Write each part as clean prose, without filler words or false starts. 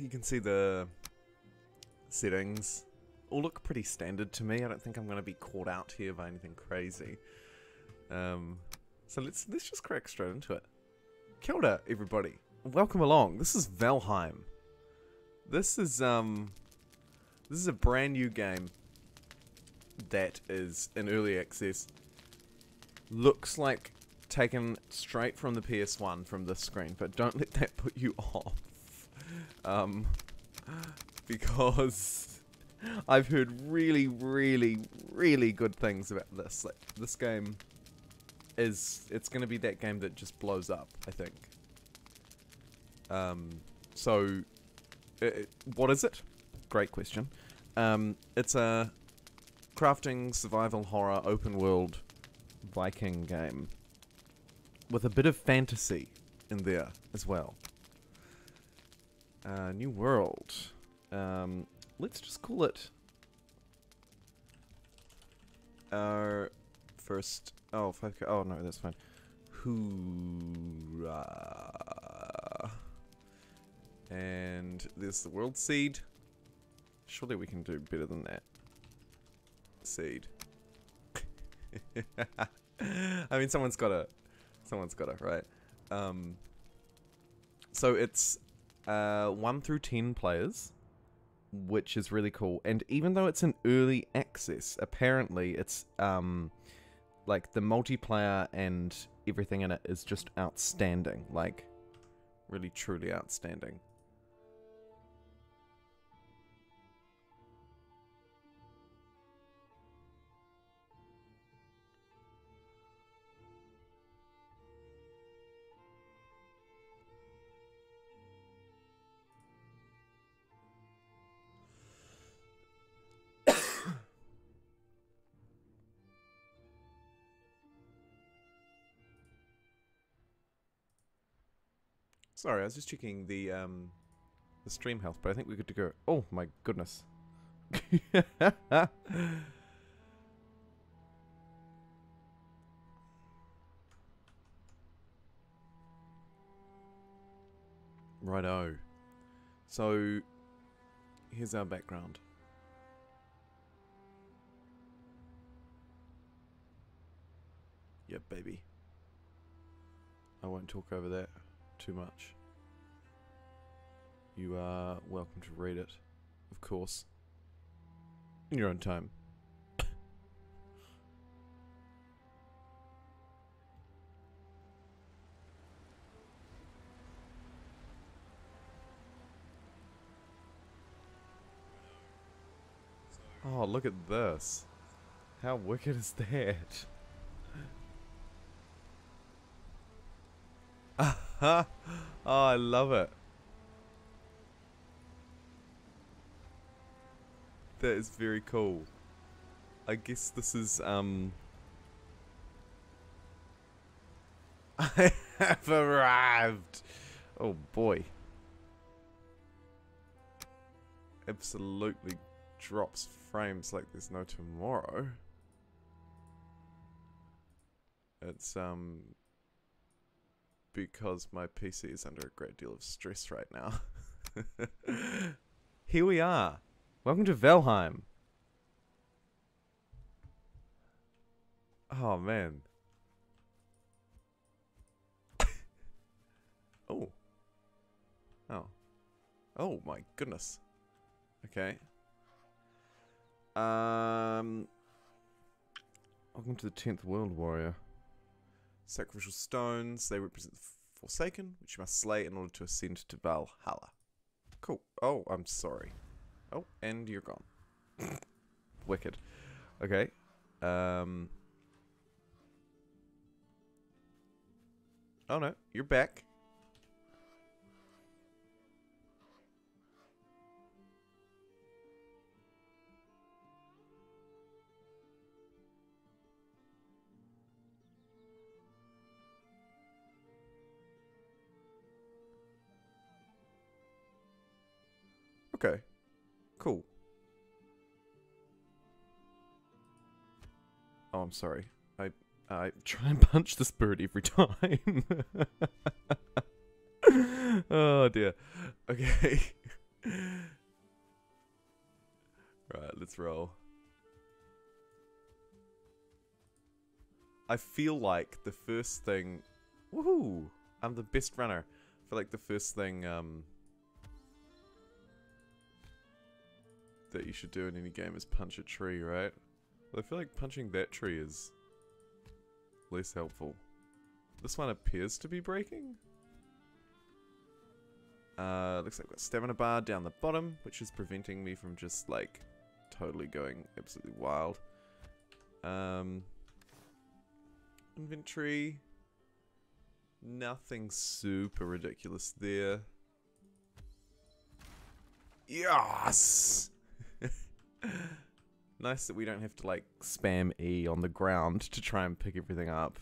you can see the settings all look pretty standard to me. I don't think I'm going to be caught out here by anything crazy. So let's just crack straight into it. Kia ora, everybody. Welcome along. This is Valheim. This is a brand new game that is in early access. Looks like taken straight from the PS1 from this screen, but don't let that put you off. Because I've heard really good things about this. Like, this game is, it's going to be that game that just blows up, I think. So, what is it? Great question. It's a crafting, survival, horror, open world, Viking game. With a bit of fantasy in there as well. New world. Let's just call it our first... Oh, 5K. Oh, no, that's fine. Hoorah. And there's the world seed. Surely we can do better than that. Seed. I mean, someone's got to... Someone's got it, right? So it's 1 through 10 players, which is really cool. And even though it's an early access, apparently it's like the multiplayer and everything in it is just outstanding. Like, really truly outstanding. Sorry, I was just checking the stream health, but I think we're good to go. Oh my goodness. Righto. So, here's our background. Yeah, baby. I won't talk over that too much. You are welcome to read it, of course, in your own time. Oh, look at this. How wicked is that? Oh, I love it. That is very cool. I guess this is, I have arrived! Oh boy. Absolutely drops frames like there's no tomorrow. It's, because my PC is under a great deal of stress right now. Here we are. Welcome to Valheim. Oh, man. Oh. Oh. Oh, my goodness. Okay. Welcome to the 10th World Warrior. Sacrificial stones, they represent the Forsaken, which you must slay in order to ascend to Valhalla. Cool. Oh, I'm sorry. Oh, and you're gone. Wicked. Okay. Oh no, you're back. Okay, cool. Oh, I'm sorry. I try and punch this bird every time. Oh dear. Okay. Right, let's roll. I feel like the first thing... Woohoo! I'm the best runner. I feel like the first thing that you should do in any game is punch a tree, right? Well, I feel like punching that tree is less helpful. This one appears to be breaking. Looks like I've got a stamina bar down the bottom, which is preventing me from just like totally going absolutely wild. Inventory. Nothing super ridiculous there. Yes! Nice that we don't have to like spam E on the ground to try and pick everything up.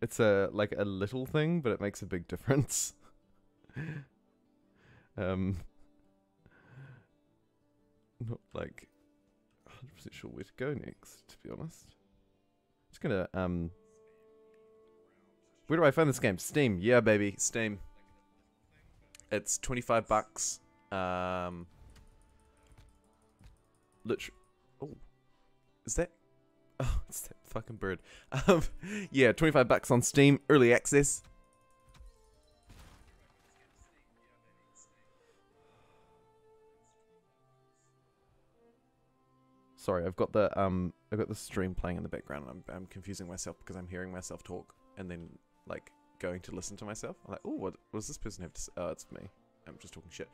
It's a like a little thing, but it makes a big difference. Not like 100% sure where to go next, to be honest. I'm just gonna where do I find this game? Steam. Yeah, baby. Steam. It's 25 bucks. Literally... Oh. Is that... Oh, it's that fucking bird. Yeah, 25 bucks on Steam. Early access. Sorry, I've got the stream playing in the background. And I'm confusing myself because I'm hearing myself talk. And then, like, going to listen to myself. I'm like, oh, what does this person have to say? Oh, it's me. I'm just talking shit.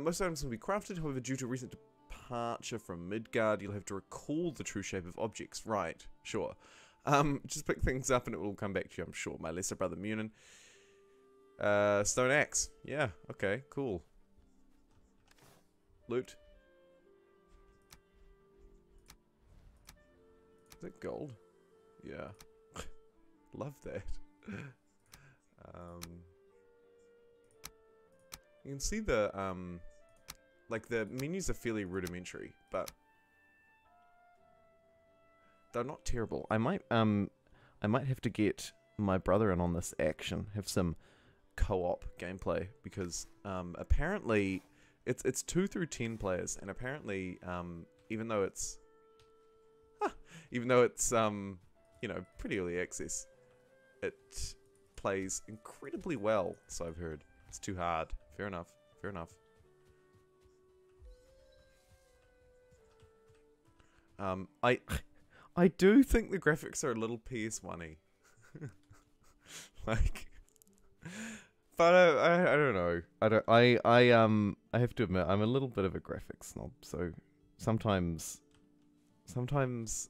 Most items can be crafted. However, due to recent departure from Midgard, you'll have to recall the true shape of objects. Right, sure. Just pick things up and it will all come back to you, I'm sure. My lesser brother, Munin. Stone axe. Yeah, okay, cool. Loot. Is that gold? Yeah. Love that. You can see the like the menus are fairly rudimentary, but they're not terrible. I might have to get my brother in on this action, have some co-op gameplay, because apparently it's 2 through 10 players, and apparently even though it's you know, pretty early access, it plays incredibly well, so I've heard. It's too hard. Fair enough. Fair enough. I do think the graphics are a little PS1-y. Like, but I don't know. I have to admit, I'm a little bit of a graphics snob, so sometimes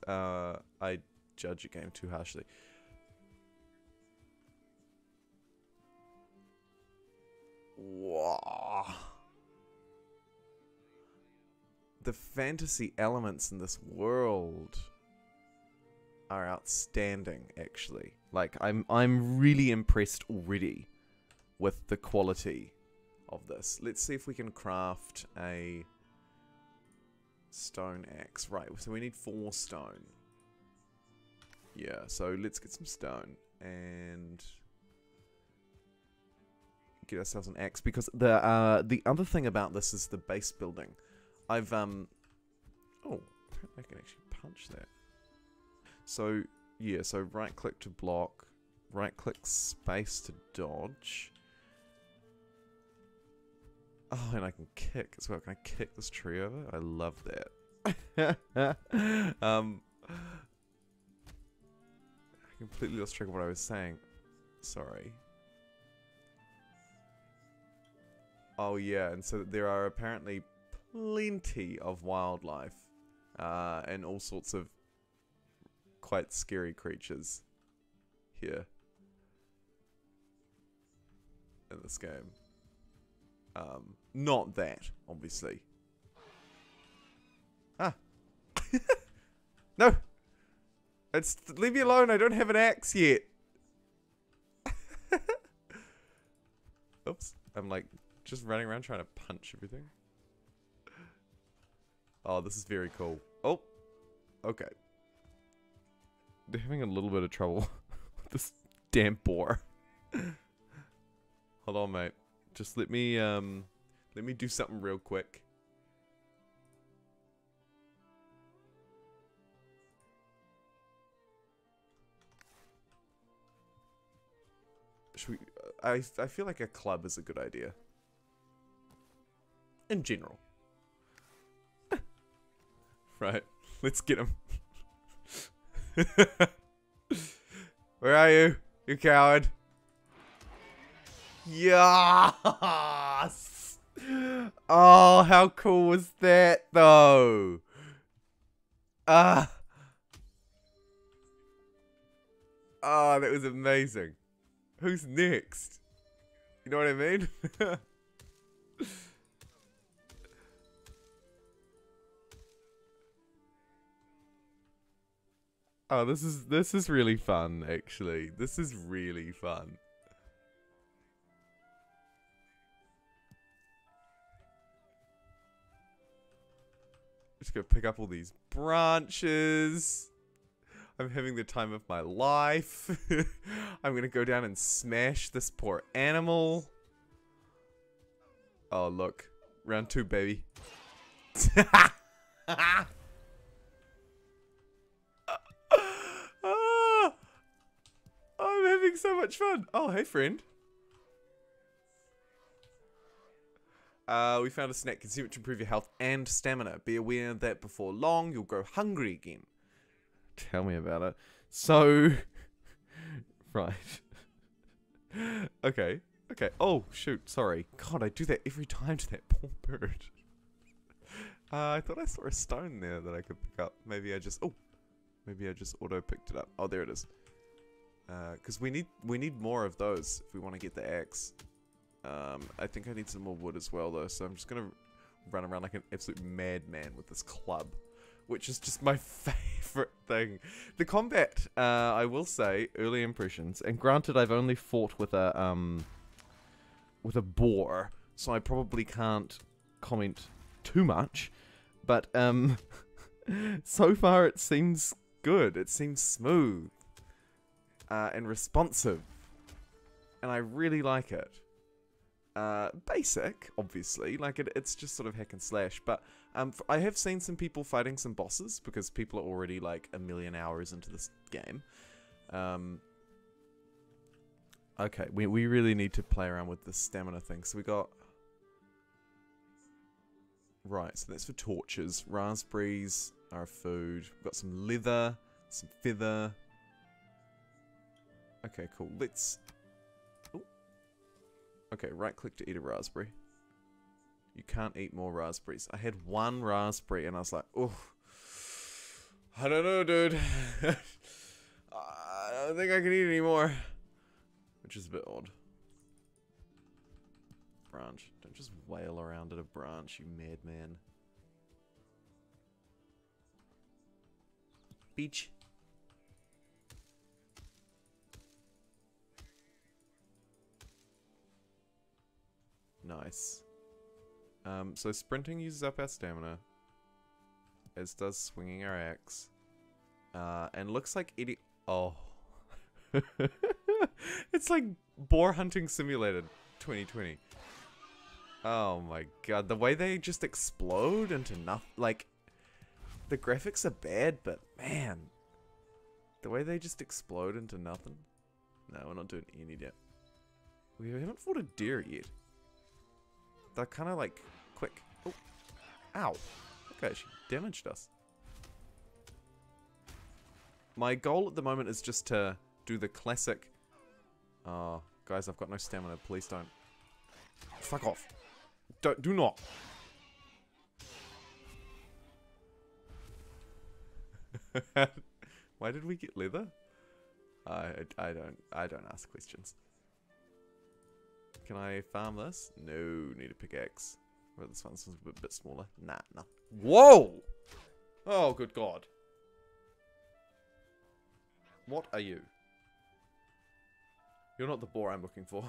I judge a game too harshly. Wow. The fantasy elements in this world are outstanding, actually. Like, I'm really impressed already with the quality of this. Let's see if we can craft a stone axe. Right, so we need 4 stone. Yeah, so let's get some stone and get ourselves an axe, because the other thing about this is the base building. I've oh, I can actually punch that. So yeah, so right click to block, right click space to dodge. Oh, and I can kick as well. Can I kick this tree over? I love that. I completely lost track of what I was saying. Sorry. Oh yeah, and so there are apparently plenty of wildlife and all sorts of quite scary creatures here in this game. Not that, obviously. Ah! No! It's, leave me alone, I don't have an axe yet! Oops, I'm like... just running around trying to punch everything. Oh, this is very cool. Oh, okay. They're having a little bit of trouble with this damn boar. Hold on, mate. Just let me do something real quick. Should we? I feel like a club is a good idea. In general. Right. Let's get him. Where are you? You coward. Yes! Oh, how cool was that, though? Ah! Ah, oh, that was amazing. Who's next? You know what I mean? Oh, this is really fun, actually. This is really fun. Just gonna pick up all these branches. I'm having the time of my life. I'm gonna go down and smash this poor animal. Oh, look. Round two, baby. I'm having so much fun. Oh, hey, friend. We found a snack. Consume it to improve your health and stamina. Be aware that before long, you'll grow hungry again. Tell me about it. So, right. Okay. Okay. Oh, shoot. Sorry. God, I do that every time to that poor bird. I thought I saw a stone there that I could pick up. Maybe I just... Oh. Maybe I just auto-picked it up. Oh, there it is. Because we need more of those if we want to get the axe. I think I need some more wood as well, though. So I'm just going to run around like an absolute madman with this club, which is just my favorite thing. The combat, I will say, early impressions. And granted, I've only fought with a boar, so I probably can't comment too much. But so far, it seems good. It seems smooth and responsive, and I really like it. Basic, obviously, like it's just sort of hack and slash, but I have seen some people fighting some bosses because people are already like a million hours into this game. Okay, we really need to play around with the stamina thing. So we got, right, so that's for torches. Raspberries are our food. We've got some leather, some feather. Okay, cool. Let's... Okay, right-click to eat a raspberry. You can't eat more raspberries. I had one raspberry, and I was like, oh, I don't know, dude. I don't think I can eat anymore. Which is a bit odd. Branch. Don't just wail around at a branch, you madman. Beach. Nice. So sprinting uses up our stamina, as does swinging our axe, and looks like idiot. Oh, it's like boar hunting simulated 2020. Oh my god, the way they just explode into nothing. Like, the graphics are bad, but man, the way they just explode into nothing. No, we're not doing any yet. We haven't fought a deer yet. They're kind of like quick. Oh. Ow. Okay, she damaged us. My goal at the moment is just to do the classic. Oh, guys, I've got no stamina. Please don't. Fuck off. Don't. Do not. Why did we get leather? I don't ask questions. Can I farm this? No, need a pickaxe. Well, this one's a bit smaller. Nah. Whoa! Oh, good god. What are you? You're not the boar I'm looking for.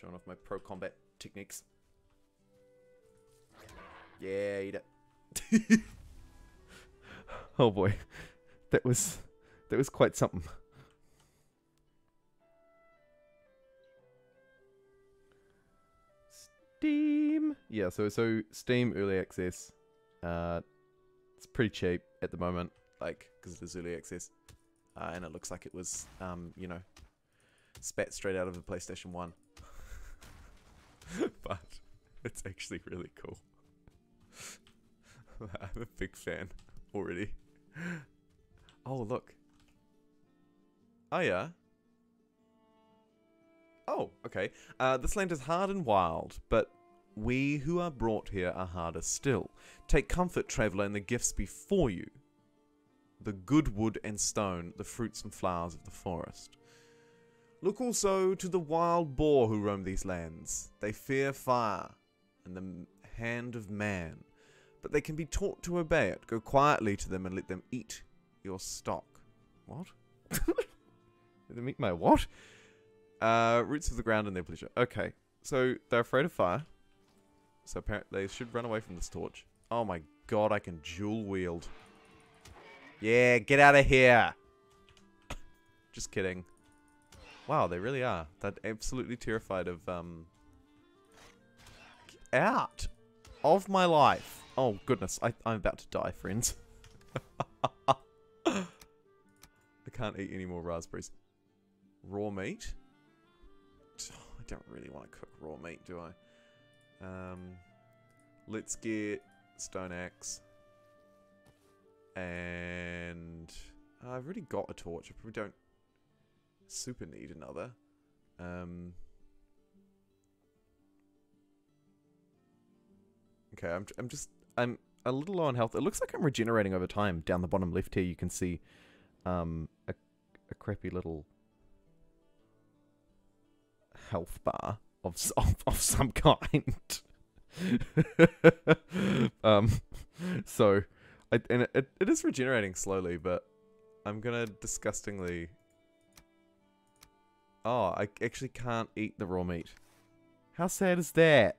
Showing off my pro combat techniques. Yeah, eat it. Oh boy. That was quite something. Steam. Yeah, so Steam early access. It's pretty cheap at the moment, like, because it is early access. and it looks like it was, you know, spat straight out of the PlayStation 1. But it's actually really cool. I'm a big fan already. Oh, look. Oh, yeah. Oh, okay. This land is hard and wild, but we who are brought here are harder still. Take comfort, traveller, in the gifts before you. The good wood and stone, the fruits and flowers of the forest. Look also to the wild boar who roam these lands. They fear fire and the hand of man, but they can be taught to obey it. Go quietly to them and let them eat your stock. What? Let them eat my what? Roots of the ground and their pleasure. Okay, so they're afraid of fire. So apparently they should run away from this torch. Oh my god, I can dual wield. Yeah, get out of here. Just kidding. Wow, they really are. They're absolutely terrified of, Get out of my life. Oh goodness, I'm about to die, friends. I can't eat any more raspberries. Raw meat? I don't really want to cook raw meat, do I? Let's get stone axe. And I've already got a torch. I probably don't super need another. Okay, I'm a little low on health. It looks like I'm regenerating over time. Down the bottom left here, you can see a crappy little health bar of some kind. So, it is regenerating slowly, but I'm gonna disgustingly... Oh, I actually can't eat the raw meat. How sad is that?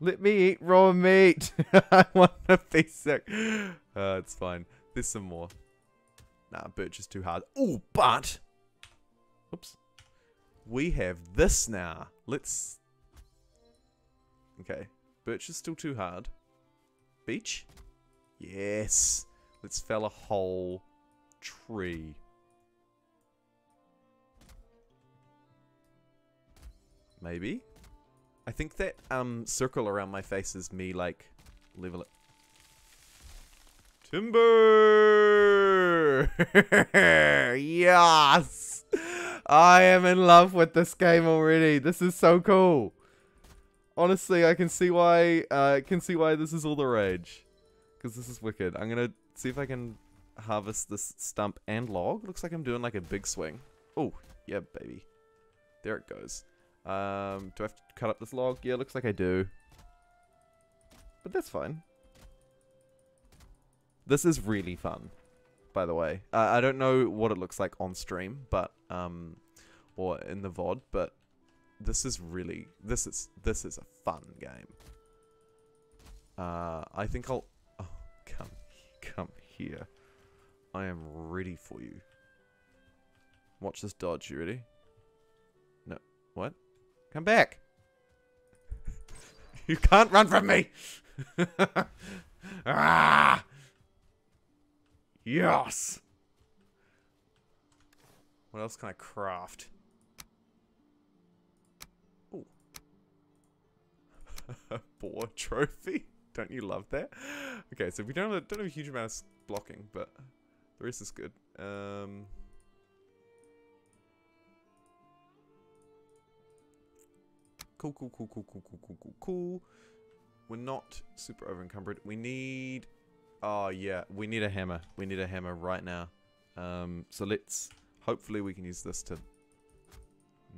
Let me eat raw meat! I want to be sick. It's fine. There's some more. Nah, birch is too hard. Oh, but... Oops. We have this now. Let's... Okay. Birch is still too hard. Beech? Yes. Let's fell a whole tree. Maybe? I think that circle around my face is me, like, level it. Timber! Yes! I am in love with this game already. This is so cool. Honestly, I can see why. This is all the rage, because this is wicked. I'm gonna see if I can harvest this stump and log. Looks like I'm doing like a big swing. Oh yeah, baby. There it goes. Do I have to cut up this log? Yeah, looks like I do. But that's fine. This is really fun, by the way. I don't know what it looks like on stream, but or in the VOD, but this is really this is a fun game. I think I'll come here. I am ready for you. Watch this dodge. You ready? No. What? Come back. You can't run from me. Ah! Yes! What else can I craft? Ooh. Boar trophy? Don't you love that? Okay, so we don't have a huge amount of blocking, but the rest is good. Cool. We're not super over encumbered. We need... Oh yeah, we need a hammer. We need a hammer right now. So let's... Hopefully we can use this to...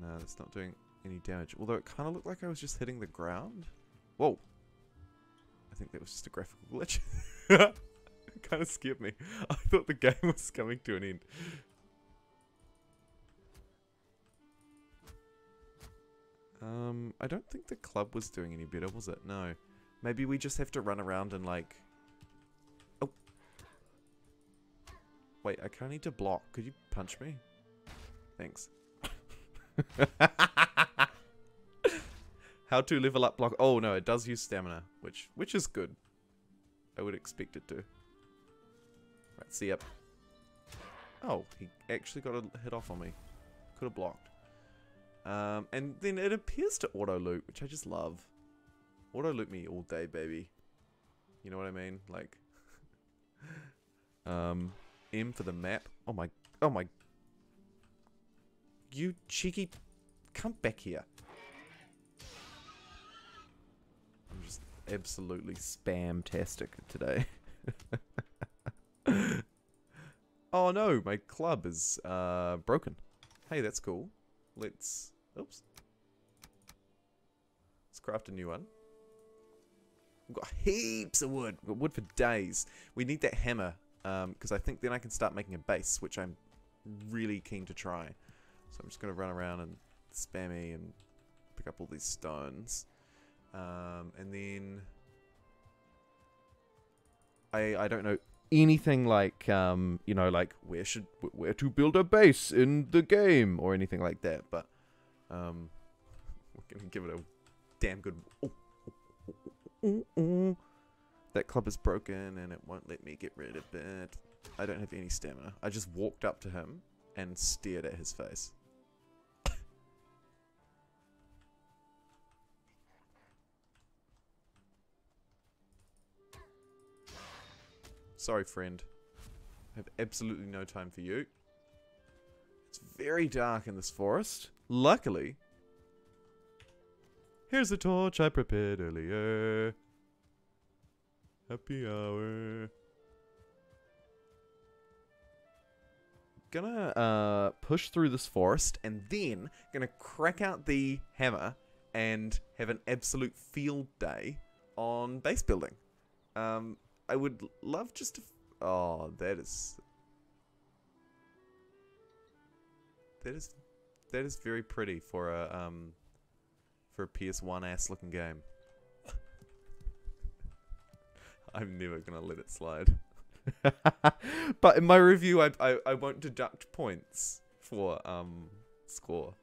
No, that's not doing any damage. Although it kind of looked like I was just hitting the ground. Whoa. I think that was just a graphical glitch. It kind of scared me. I thought the game was coming to an end. I don't think the club was doing any better, was it? No. Maybe we just have to run around and like... Wait, I kind of need to block. Could you punch me? Thanks. How to level up block. Oh, no, it does use stamina, which is good. I would expect it to. Right, see up. Oh, he actually got a hit off on me. Could have blocked. And then it appears to auto-loot, which I just love. Auto-loot me all day, baby. You know what I mean? Like, M for the map. Oh my, oh my. You cheeky, come back here. I'm just absolutely spam-tastic today. Oh no, my club is broken. Hey, that's cool. Let's, oops. Let's craft a new one. We've got heaps of wood. We've got wood for days. We need that hammer, because I think then I can start making a base, which I'm really keen to try. So I'm just going to run around and spammy and pick up all these stones. And then I don't know anything like, you know, like where to build a base in the game or anything like that, but we're gonna give it a damn good. Oh, oh, oh, oh, oh. That club is broken and it won't let me get rid of it. I don't have any stamina. I just walked up to him and stared at his face. Sorry, friend. I have absolutely no time for you. It's very dark in this forest. Luckily, here's a torch I prepared earlier. Happy hour. Gonna push through this forest and then gonna crack out the hammer and have an absolute field day on base building. I would love just to... Oh, that is... That is very pretty for a PS1-ass looking game. I'm never gonna let it slide. But in my review, I won't deduct points for score.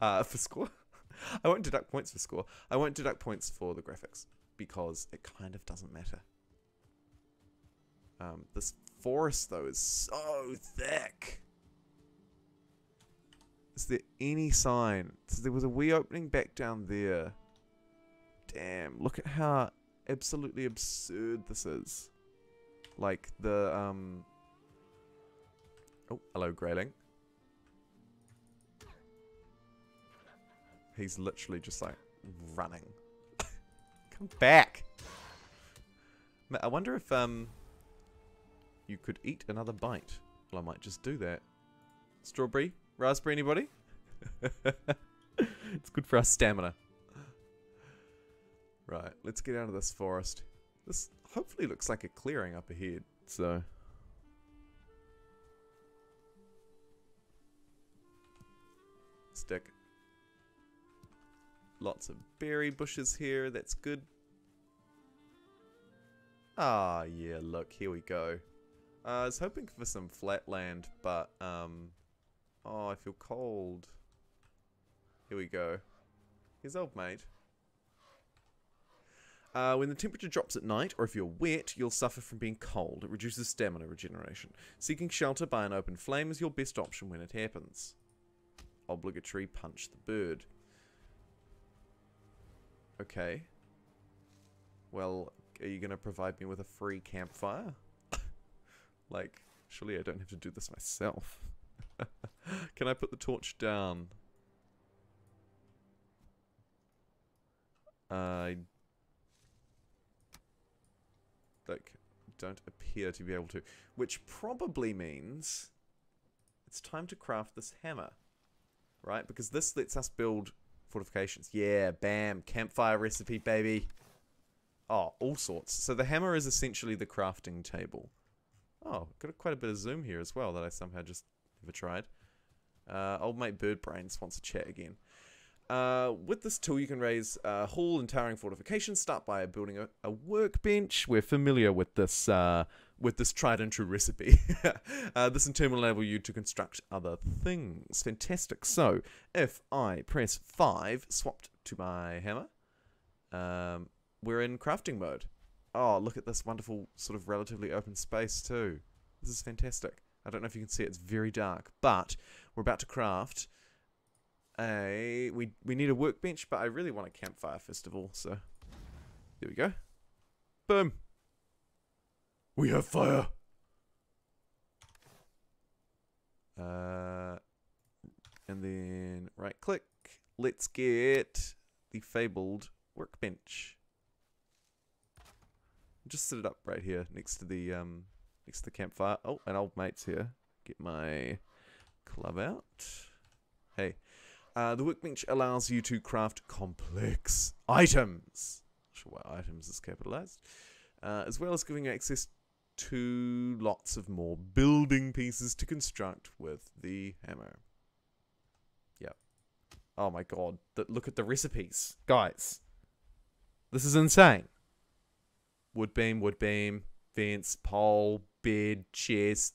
For score? I won't deduct points for score. I won't deduct points for the graphics, because it kind of doesn't matter. This forest, though, is so thick. Is there any sign? So there was a wee opening back down there. Damn, look at how absolutely absurd this is. Like, the, Oh, hello, Grayling. He's literally just, like, running. Come back! I wonder if, you could eat another bite. Well, I might just do that. Strawberry? Raspberry, anybody? It's good for our stamina. Right, let's get out of this forest. This hopefully looks like a clearing up ahead, so... Stick. Lots of berry bushes here, that's good. Ah, yeah, look, here we go. I was hoping for some flat land, but, oh, I feel cold. Here we go. Here's old mate. When the temperature drops at night, or if you're wet, you'll suffer from being cold. It reduces stamina regeneration. Seeking shelter by an open flame is your best option when it happens. Obligatory punch the bird. Okay. Well, are you going to provide me with a free campfire? Like, surely I don't have to do this myself. Can I put the torch down? I like, don't appear to be able to. Which probably means it's time to craft this hammer. Right? Because this lets us build fortifications. Yeah, bam. Campfire recipe, baby. Oh, all sorts. So the hammer is essentially the crafting table. Oh, got quite a bit of zoom here as well that I somehow just never tried. Old mate Birdbrains wants to chat again. With this tool you can raise a hall and towering fortifications. Start by building a workbench. We're familiar with this tried and true recipe. This in turn will enable you to construct other things. Fantastic. So, if I press 5, swapped to my hammer, we're in crafting mode. Oh, look at this wonderful sort of relatively open space too. This is fantastic. I don't know if you can see it, it's very dark, but we're about to craft a... We need a workbench, but I really want a campfire first of all, so... There we go. Boom! We have fire! And then right click. Let's get the fabled workbench. Just set it up right here next to the campfire. Oh, an old mate's here. Get my club out. Hey, the workbench allows you to craft complex items. Not sure why items is capitalized, as well as giving you access to lots of more building pieces to construct with the hammer. Yep. Oh my god, look at the recipes. Guys, this is insane. Wood beam, fence, pole, bed, chairs,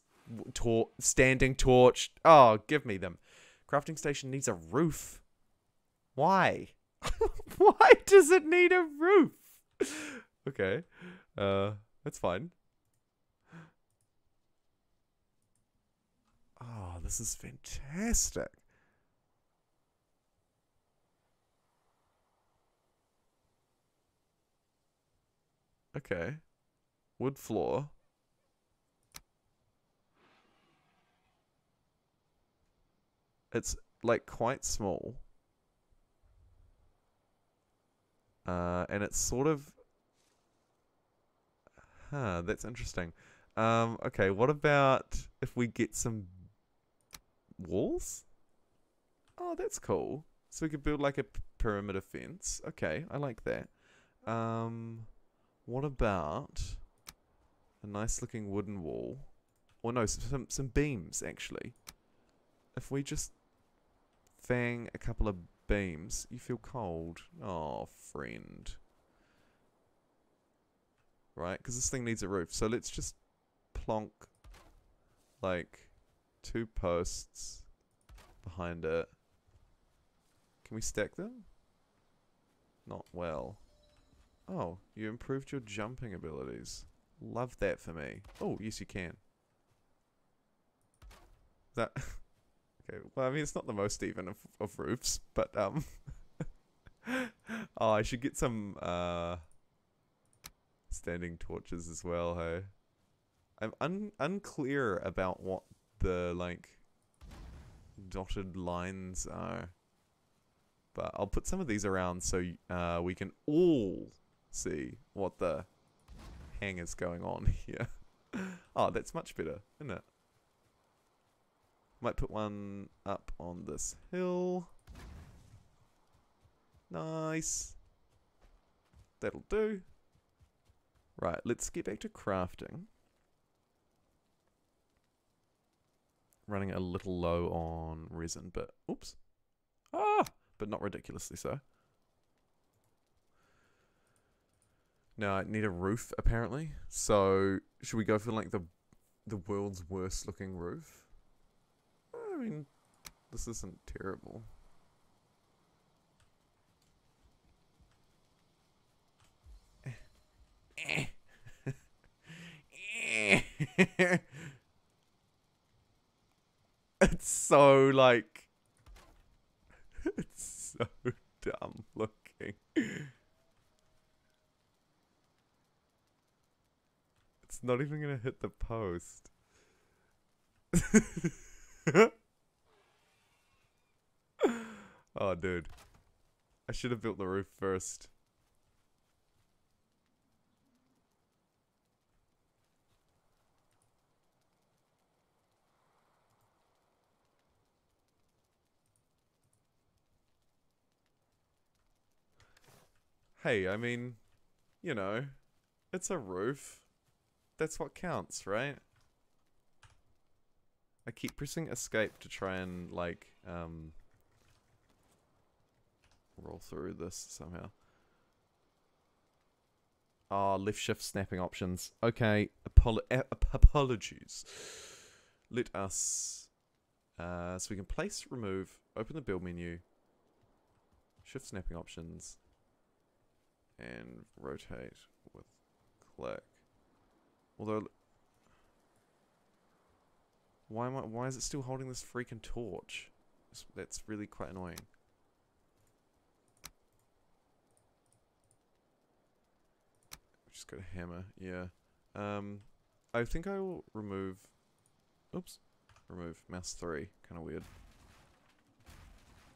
standing torch. Oh, give me them. Crafting station needs a roof. Why? Why does it need a roof? Okay, that's fine. Oh, this is fantastic. Okay. Wood floor. It's, like, quite small. And it's sort of... Huh, that's interesting. Okay, what about if we get some... walls? Oh, that's cool. So we could build like a perimeter fence. Okay, I like that. What about a nice looking wooden wall? Or no, some beams actually. If we just fang a couple of beams, you feel cold. Oh, friend. Right, because this thing needs a roof. So let's just plonk like 2 posts behind it. Can we stack them? Not well. Oh, you improved your jumping abilities. Love that for me. Oh, yes you can. That... Okay, well I mean it's not the most even of roofs, but oh, I should get some standing torches as well, hey? I'm unclear about what the like dotted lines are, but I'll put some of these around so we can all see what the hang is going on here. Oh, that's much better, isn't it? Might put one up on this hill. Nice, that'll do. Right, let's get back to crafting. Running a little low on resin, but oops, but not ridiculously so. Now I need a roof apparently, so should we go for like the world's worst looking roof? I mean, this isn't terrible. It's so, like, it's so dumb looking. It's not even gonna hit the post. Oh, dude. I should have built the roof first. Hey, I mean, you know, it's a roof. That's what counts, right? I keep pressing escape to try and, like, roll through this somehow. Ah, left shift snapping options. Okay, apologies. Let us, so we can place, remove, open the build menu, shift snapping options. And rotate with click. Although Why is it still holding this freaking torch? That's really quite annoying. Just got a hammer, yeah. I think I will remove... Oops. Remove mouse 3. Kind of weird.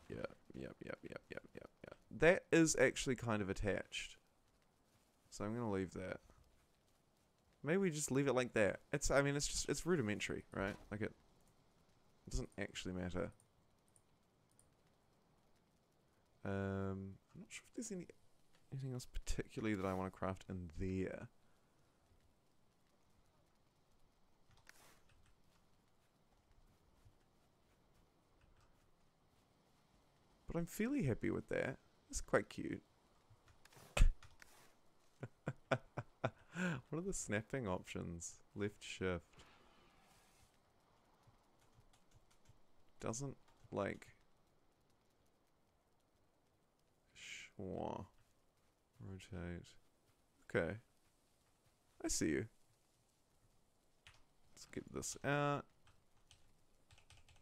Yeah, yeah. That is actually kind of attached. So I'm going to leave that. Maybe we just leave it like that. It's, I mean, it's just, it's rudimentary, right? Like it doesn't actually matter. I'm not sure if there's anything else particularly that I want to craft in there. But I'm fairly happy with that. It's quite cute. What are the snapping options? Left shift. Doesn't like... Sure. Rotate. Okay. I see you. Let's get this out.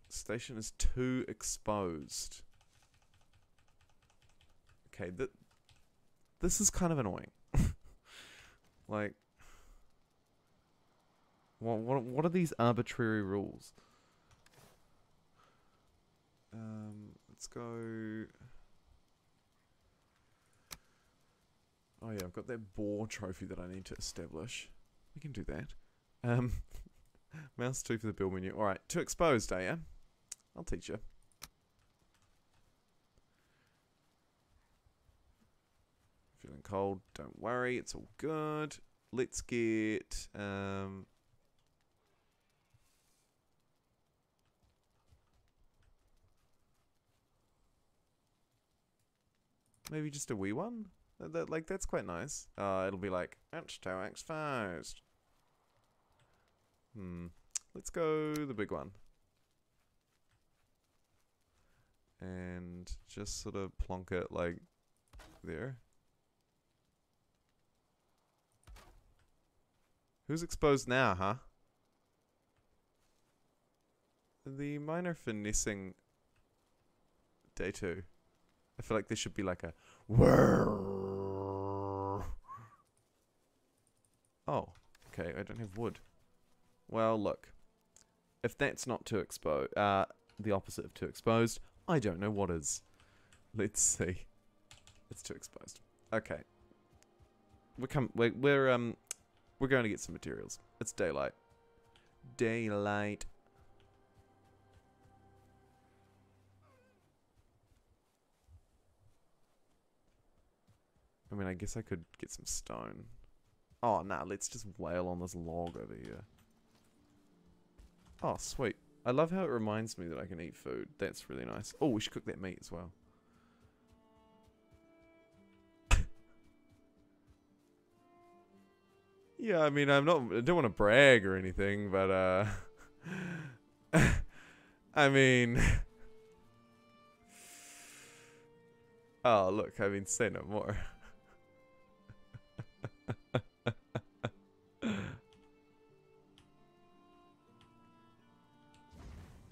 Station is too exposed. Okay, this is kind of annoying. Like, what are these arbitrary rules? Let's go. Oh yeah, I've got that boar trophy that I need to establish. We can do that. Mouse 2 for the build menu. All right, too exposed, are you? I'll teach you. Feeling cold, don't worry, it's all good. Let's get maybe just a wee one. That, like, that's quite nice. It'll be like too exposed. Let's go the big one and just sort of plonk it like there. Who's exposed now, huh? The minor finessing day 2. I feel like there should be like a oh, okay, I don't have wood. Well, look. If that's not too exposed, the opposite of too exposed, I don't know what is. Let's see. It's too exposed. Okay. We're going to get some materials. It's daylight. Daylight. I mean, I guess I could get some stone. Oh, nah, let's just wail on this log over here. Oh, sweet. I love how it reminds me that I can eat food. That's really nice. Oh, we should cook that meat as well. Yeah, I mean, I don't want to brag or anything, but, I mean, oh, look, I mean, say no more.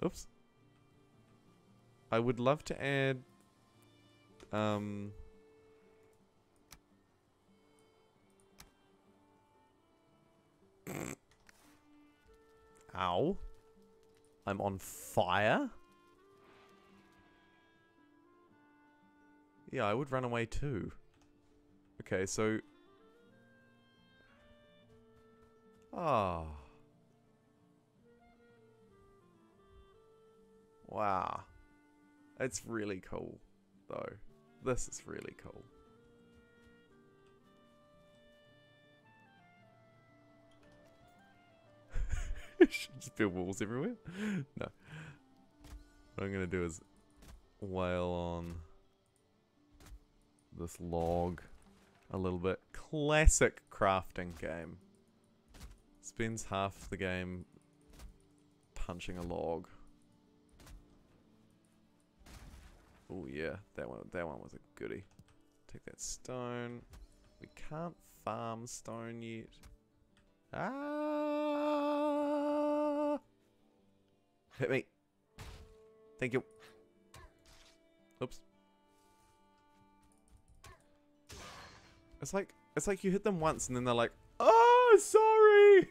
Oops. I would love to add, ow. I'm on fire. Yeah, I would run away too. Okay, so... Ah. Wow. It's really cool, though. This is really cool. Should just build walls everywhere. No. What I'm gonna do is wail on this log a little bit. Classic crafting game. Spends half the game punching a log. Oh yeah, that one was a goodie. Take that stone. We can't farm stone yet. Ah. Hit me. Thank you. Oops. It's like you hit them once and then they're like, oh, sorry.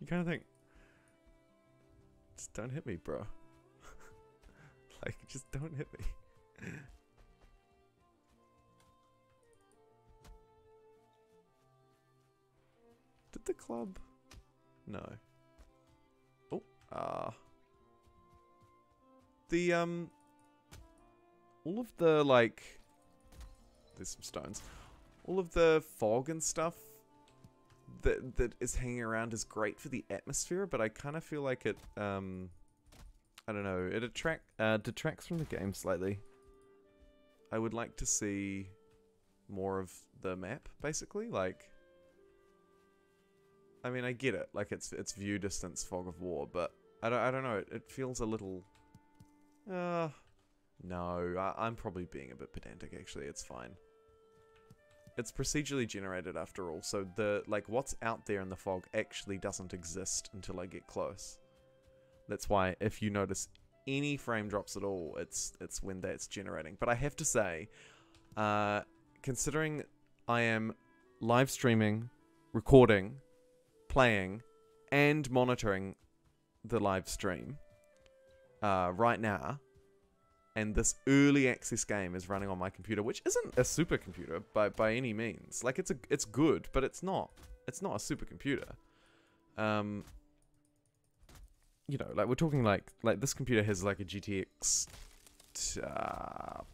You kind of think, just don't hit me, bro. Like, just don't hit me. Did the club? No. Oh, all of the, like, there's some stones. All of the fog and stuff that is hanging around is great for the atmosphere, but I kind of feel like it, I don't know, it detracts from the game slightly. I would like to see more of the map, basically. Like, I mean, I get it. Like, it's view distance fog of war, but I don't know. It feels a little. No, I'm probably being a bit pedantic. Actually, it's fine. It's procedurally generated after all, so the like what's out there in the fog actually doesn't exist until I get close. That's why if you notice any frame drops at all, it's when that's generating. But I have to say, considering I am live streaming, recording, playing, and monitoring the live stream right now, and this early access game is running on my computer, which isn't a supercomputer by any means. Like, it's good, but it's not a supercomputer. You know, like, we're talking like this computer has like a GTX, I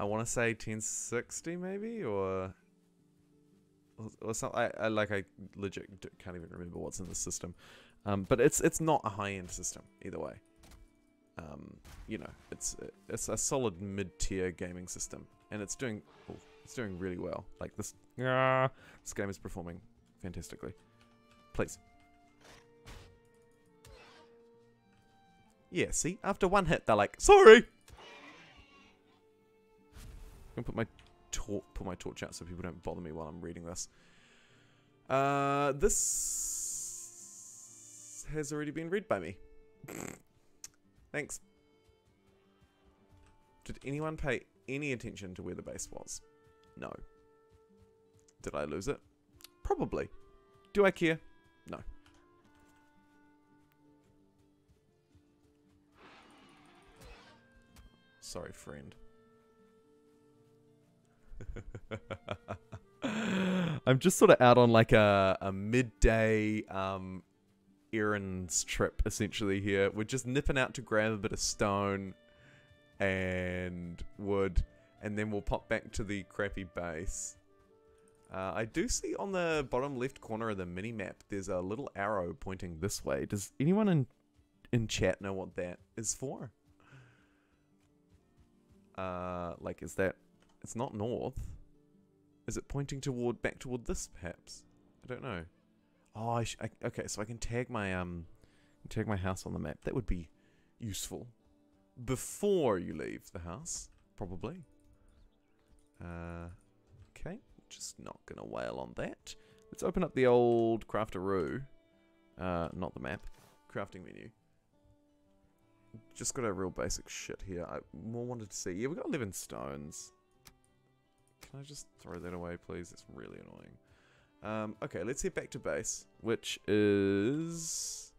want to say 1060 maybe, or something. I legit can't even remember what's in the system, but it's not a high end system either way. You know, it's a solid mid tier gaming system, and it's doing really well. Like this, this game is performing fantastically. Please. Yeah, see? After one hit, they're like, sorry! I'm gonna put my torch out so people don't bother me while I'm reading this. This has already been read by me. Thanks. Did anyone pay any attention to where the base was? No. Did I lose it? Probably. Do I care? No. Sorry, friend. I'm just sort of out on like a midday errands trip, essentially. Here we're just nipping out to grab a bit of stone and wood, and then we'll pop back to the crappy base. I do see on the bottom left corner of the mini map there's a little arrow pointing this way. Does anyone in chat know what that is for? Like, is that, it's not north. Is it pointing toward, back toward this perhaps? I don't know. Oh, okay, so I can tag my house on the map. That would be useful before you leave the house, probably. Okay, just not gonna wail on that. Let's open up the old crafteroo, not the map, crafting menu. Just got a real basic shit here. I more wanted to see. Yeah, we got 11 stones. Can I just throw that away, please? It's really annoying. Okay, let's head back to base, which is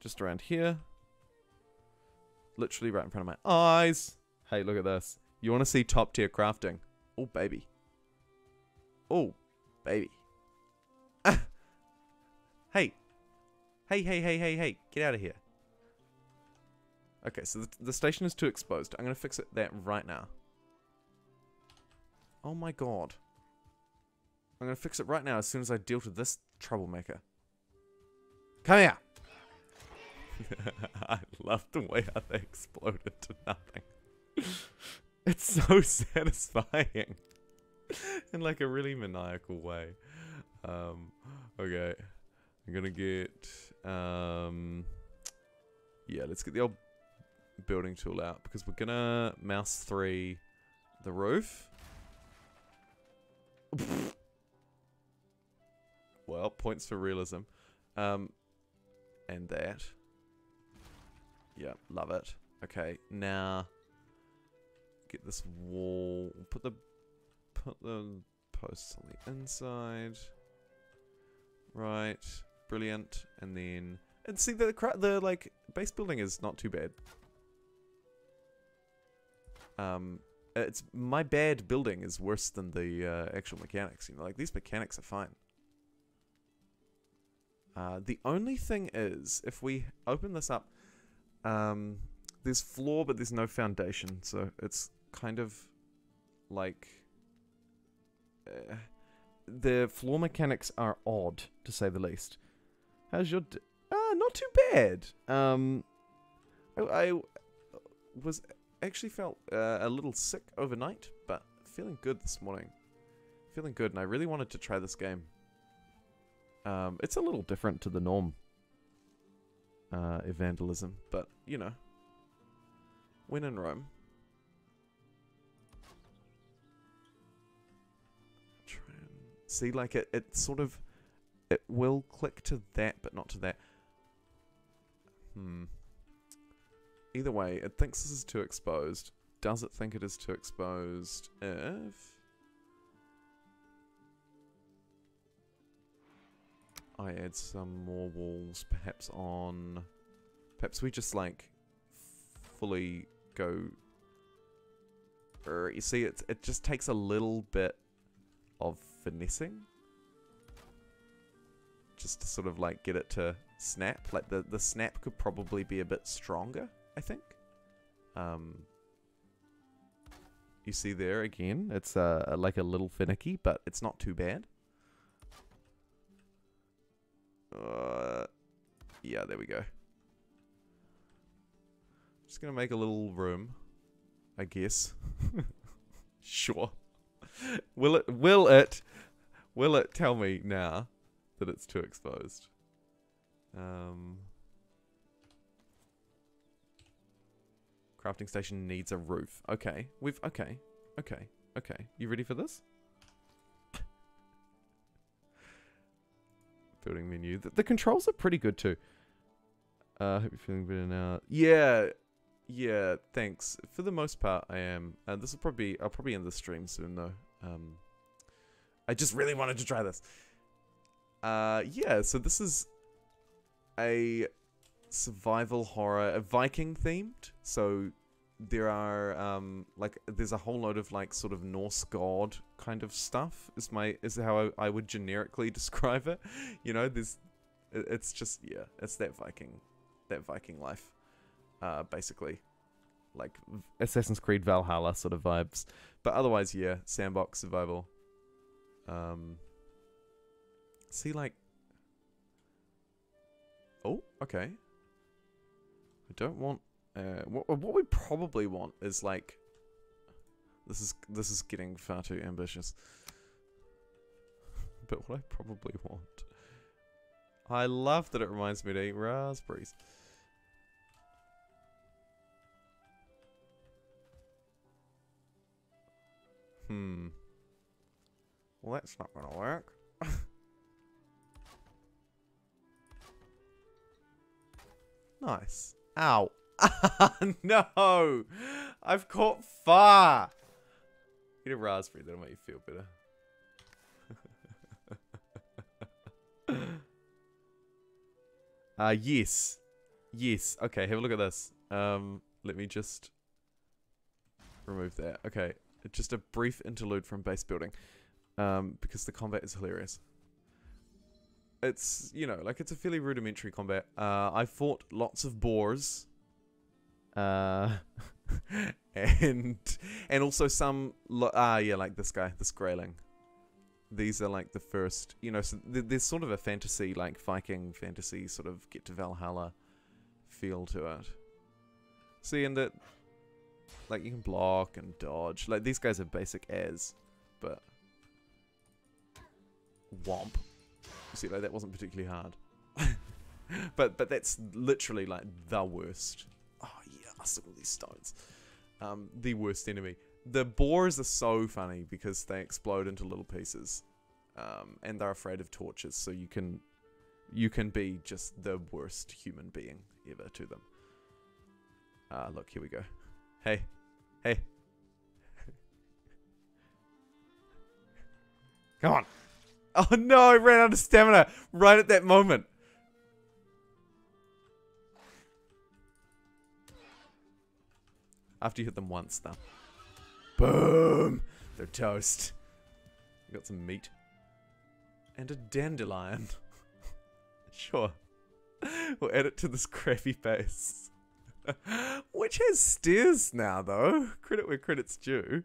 just around here. Literally right in front of my eyes. Hey, look at this. You want to see top tier crafting? Oh, baby. Oh, baby. Ah. Hey. Hey. Get out of here. Okay, so the station is too exposed. I'm going to fix it that right now. Oh my god. I'm going to fix it right now as soon as I deal with this troublemaker. Come here! I love the way how they exploded to nothing. It's so satisfying. In like a really maniacal way. Okay. I'm going to get... yeah, let's get the old... building tool out, because we're gonna mouse 3 the roof. Well, points for realism. and that. Yeah, love it. Okay, now get this wall. Put the posts on the inside. Right, brilliant. And then see the like base building is not too bad. It's my bad building is worse than the actual mechanics. You know, like these mechanics are fine. The only thing is, if we open this up, there's floor, but there's no foundation, so it's kind of like the floor mechanics are odd, to say the least. How's your? Not too bad. I was actually felt a little sick overnight, but feeling good this morning. Feeling good, and I really wanted to try this game. It's a little different to the norm, evangelism, but, you know, when in Rome. Try and see, like, it sort of, it will click to that, but not to that. Either way, it thinks this is too exposed. Does it think it is too exposed if... I add some more walls, perhaps on... Perhaps we just, like, fully go... You see, it just takes a little bit of finessing. Just to sort of, like, get it to snap. Like, the snap could probably be a bit stronger, I think. You see there, again, it's, like, a little finicky, but it's not too bad. Yeah, there we go. Just gonna make a little room, I guess. Sure. Will it tell me now that it's too exposed? Crafting station needs a roof. Okay. Okay. You ready for this? Building menu. The controls are pretty good too. Hope you're feeling better now. Yeah. Thanks. For the most part, I am. This will probably I'll probably end the stream soon though. I just really wanted to try this. Yeah. So this is a survival horror, a Viking themed. So there are like there's a whole load of like sort of Norse god kind of stuff is how I would generically describe it. You know, it's just, yeah, it's that Viking life, basically, like Assassin's Creed Valhalla sort of vibes. But otherwise, yeah, sandbox survival. See, like, oh, okay. I don't want. What we probably want is like, this is getting far too ambitious. But what I probably want, I love that it reminds me to eat raspberries. Well, that's not gonna work. Nice. Ow. No! I've caught fire! Eat a raspberry, that'll make you feel better. Yes. Yes. Okay, have a look at this. Let me just remove that. Okay, just a brief interlude from base building. Because the combat is hilarious. It's, you know, like it's a fairly rudimentary combat. I fought lots of boars. And also some yeah, like this guy, this grayling. These are like the first, you know, so there's sort of a fantasy, like Viking fantasy sort of get to Valhalla feel to it. See, and that, like, you can block and dodge. Like these guys are basic as, but womp. See, like that wasn't particularly hard. but that's literally like the worst. Look at all these stones. The worst enemy. The boars are so funny because they explode into little pieces, and they're afraid of torches. So you can you can be just the worst human being ever to them. Look, here we go. Hey. Hey. Come on. Oh no, I ran out of stamina right at that moment. After you hit them once, though. Boom! They're toast. You got some meat. And a dandelion. Sure. We'll add it to this crappy base. Which has stairs now, though. Credit where credit's due.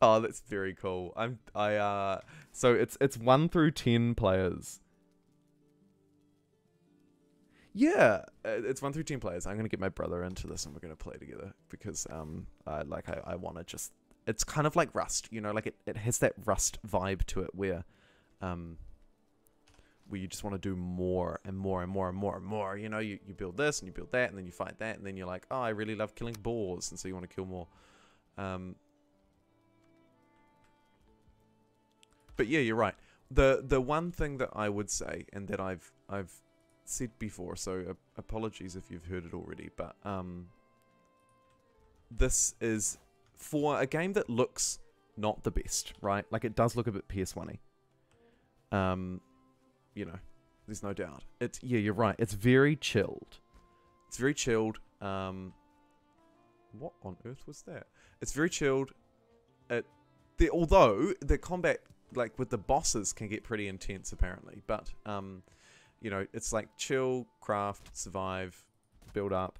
Oh, that's very cool. So it's 1 through 10 players. Yeah, it's 1 through 10 players. I'm gonna get my brother into this, and we're gonna play together because I wanna just. It's kind of like Rust, you know, like it has that Rust vibe to it where you just want to do more and more and more and more and more. You know, you build this and you build that, and then you fight that, and then you're like, oh, I really love killing boars, and so you want to kill more. But yeah, you're right. The one thing that I would say, and that I've said before, so apologies if you've heard it already, but this is for a game that looks not the best, right? Like it does look a bit PS1-y. You know, there's no doubt. It's yeah, you're right. It's very chilled. It's very chilled. What on earth was that? It's very chilled. Although the combat, like with the bosses, can get pretty intense apparently, but you know, it's like chill, craft, survive, build up,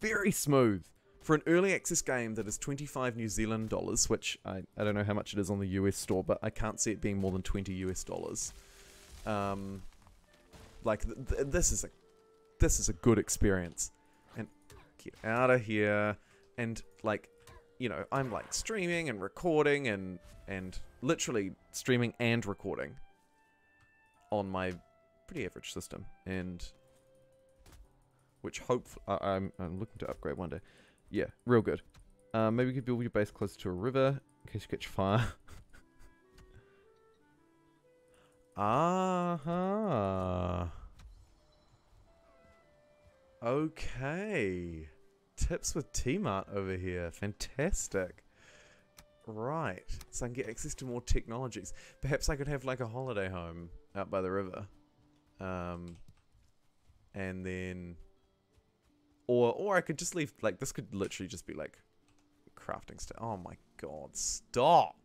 very smooth for an early access game that is $25 New Zealand dollars, which I don't know how much it is on the US store, but I can't see it being more than $20 US dollars. Like this is a good experience. And get out of here. And like, you know, I'm like streaming and recording and literally streaming and recording on my pretty average system, and which hopefully I'm looking to upgrade one day. Yeah, real good. Maybe you could build your base closer to a river in case you catch fire. Uh-huh. Okay. Tips with T-Mart over here. Fantastic. Right. So I can get access to more technologies. Perhaps I could have like a holiday home out by the river. And then... Or I could just leave... Like, this could literally just be like... Crafting stuff. Oh my god. Stop!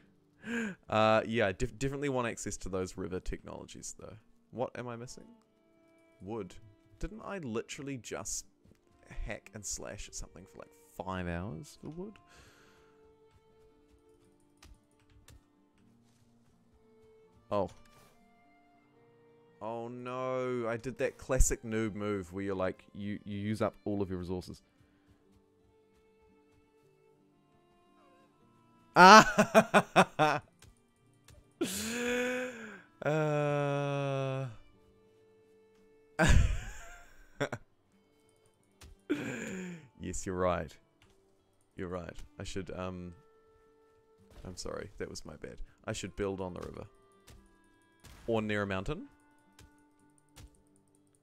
Yeah, I definitely want access to those river technologies though. What am I missing? Wood. Didn't I literally just hack and slash at something for like 5 hours for wood? Oh. Oh no, I did that classic noob move where you're like, you use up all of your resources. Ah! Yes, you're right. You're right. I should, I'm sorry, that was my bad. I should build on the river. Or near a mountain?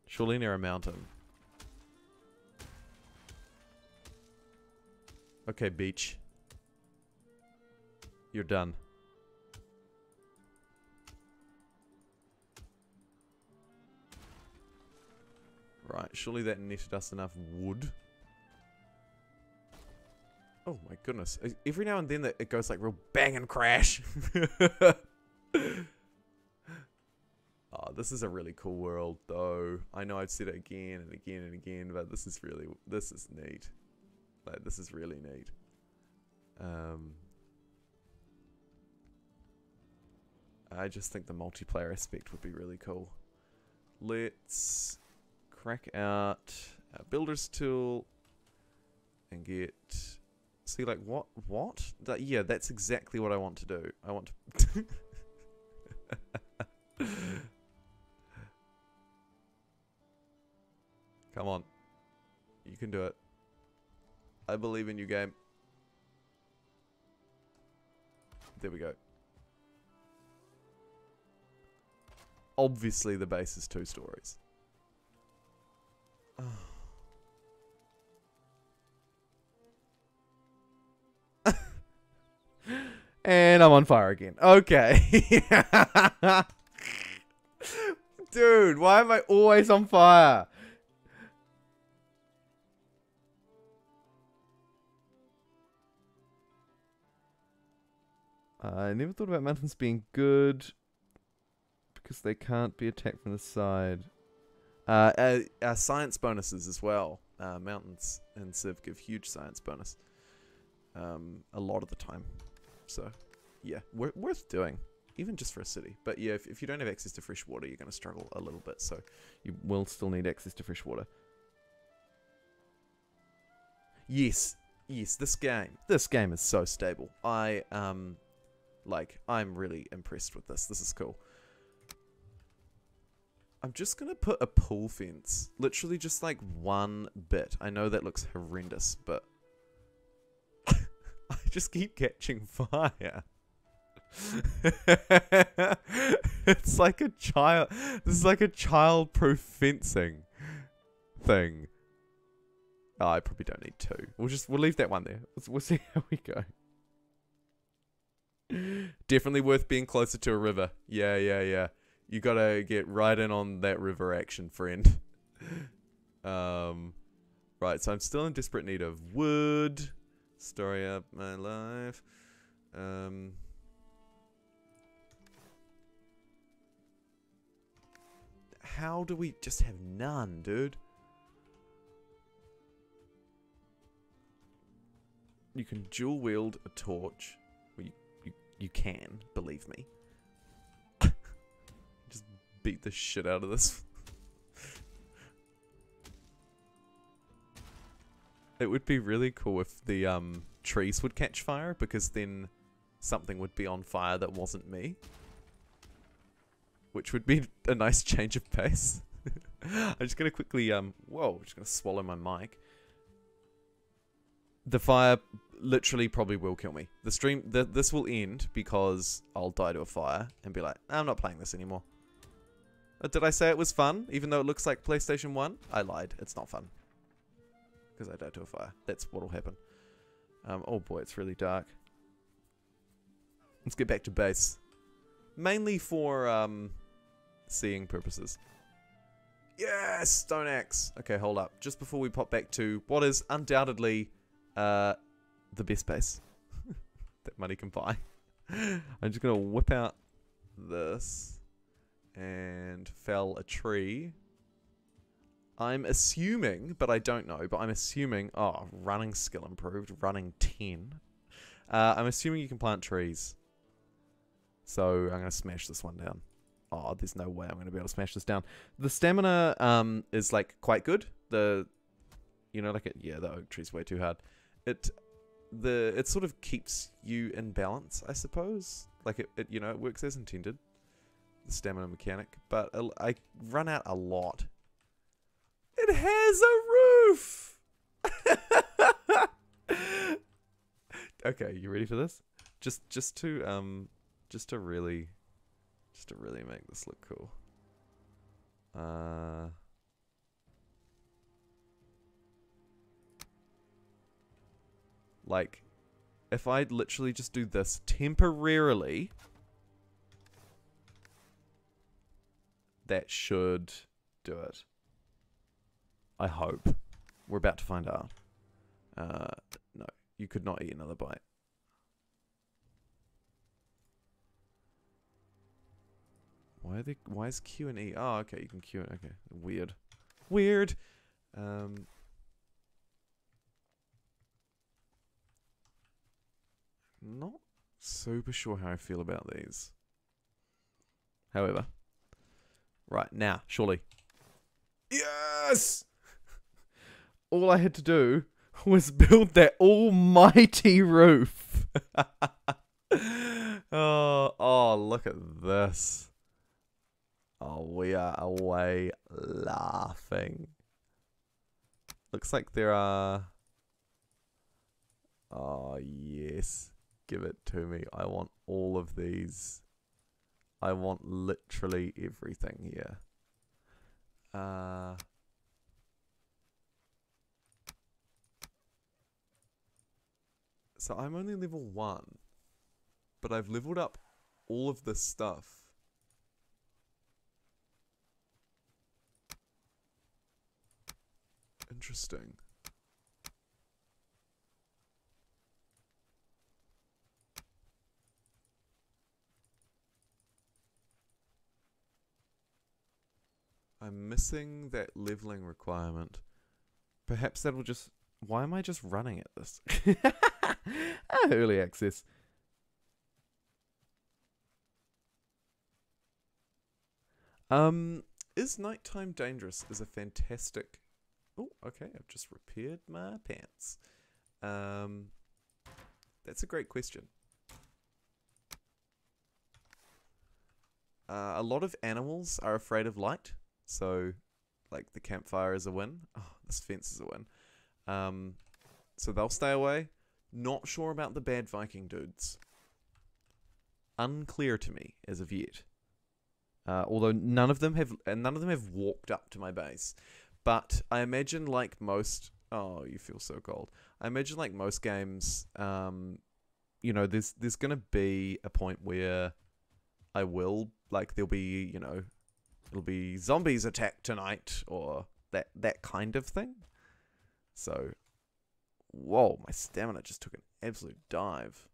Surely near a mountain. Okay, beach. You're done. Right, surely that netted us enough wood. Oh my goodness. Every now and then it goes like real bang and crash. Oh, this is a really cool world though. I know I've said it again and again and again, but this is neat. Like, this is really neat. I just think the multiplayer aspect would be really cool. Let's crack out our builder's tool and get... See, like, what? That, yeah, that's exactly what I want to do. I want to... Come on. You can do it. I believe in you, game. There we go. obviously the base is 2 stories. And I'm on fire again. Okay. Dude, why am I always on fire? I never thought about mountains being good because they can't be attacked from the side. Science bonuses as well. Mountains and Civ give huge science bonus a lot of the time. So, yeah, worth doing, even just for a city. But yeah, if you don't have access to fresh water, you're going to struggle a little bit. So you will still need access to fresh water. Yes, yes, this game is so stable. I'm really impressed with this. This is cool. I'm just going to put a pool fence, literally just like one bit. I know that looks horrendous, but I just keep catching fire. It's like a child. This is like a child-proof fencing thing. Oh, I probably don't need 2. We'll leave that one there. We'll see how we go. Definitely worth being closer to a river. Yeah, yeah, yeah. You gotta get right in on that river action, friend. Right. So I'm still in desperate need of wood. Story up my life. How do we just have none, dude? You can dual wield a torch. Well, you can, believe me. Just beat the shit out of this. It would be really cool if the trees would catch fire, because then something would be on fire that wasn't me. Which would be a nice change of pace. I'm just going to quickly... whoa, I'm just going to swallow my mic. The fire literally probably will kill me. The stream... This will end because I'll die to a fire and be like, I'm not playing this anymore. Did I say it was fun? Even though it looks like PlayStation 1? I lied. It's not fun. Because I died to a fire. That's what'll happen. Oh boy, it's really dark. Let's get back to base. Mainly for seeing purposes. Yes! Stone axe! Okay, hold up. Just before we pop back to what is undoubtedly the best base that money can buy. I'm just going to whip out this and fell a tree. I'm assuming, but I don't know, but I'm assuming... Oh, running skill improved. Running 10. I'm assuming you can plant trees. So I'm going to smash this one down. Oh, there's no way I'm going to be able to smash this down. The stamina is, like, quite good. Yeah, the oak tree's way too hard. It sort of keeps you in balance, I suppose. Like, it works as intended. The stamina mechanic. But I run out a lot. It has a roof! Okay, you ready for this? Just to really make this look cool. Like, if I literally just do this temporarily, that should do it. I hope. We're about to find out. No, you could not eat another bite. Why is Q and E? Oh, okay, you can Q and... Okay, weird. Weird! Not super sure how I feel about these. However. Right, now, surely. Yes! All I had to do was build that almighty roof. Oh, look at this. Oh, we are away laughing. Looks like there are... Oh, yes. Give it to me. I want all of these. I want literally everything here. So I'm only level 1, but I've leveled up all of this stuff. Interesting. I'm missing that leveling requirement. Perhaps that'll just... Why am I just running at this? Early access. Is nighttime dangerous? Is a fantastic... Oh, okay, I've just repaired my pants. That's a great question. A lot of animals are afraid of light, so, like, the campfire is a win. Oh, this fence is a win. So they'll stay away. Not sure about the bad Viking dudes. Unclear to me as of yet. Although none of them have walked up to my base. But I imagine, like most, oh, you feel so cold. I imagine, like most games, you know, there's gonna be a point where I will, like, there'll be, you know, it'll be zombies attack tonight or that kind of thing. So, whoa, my stamina just took an absolute dive.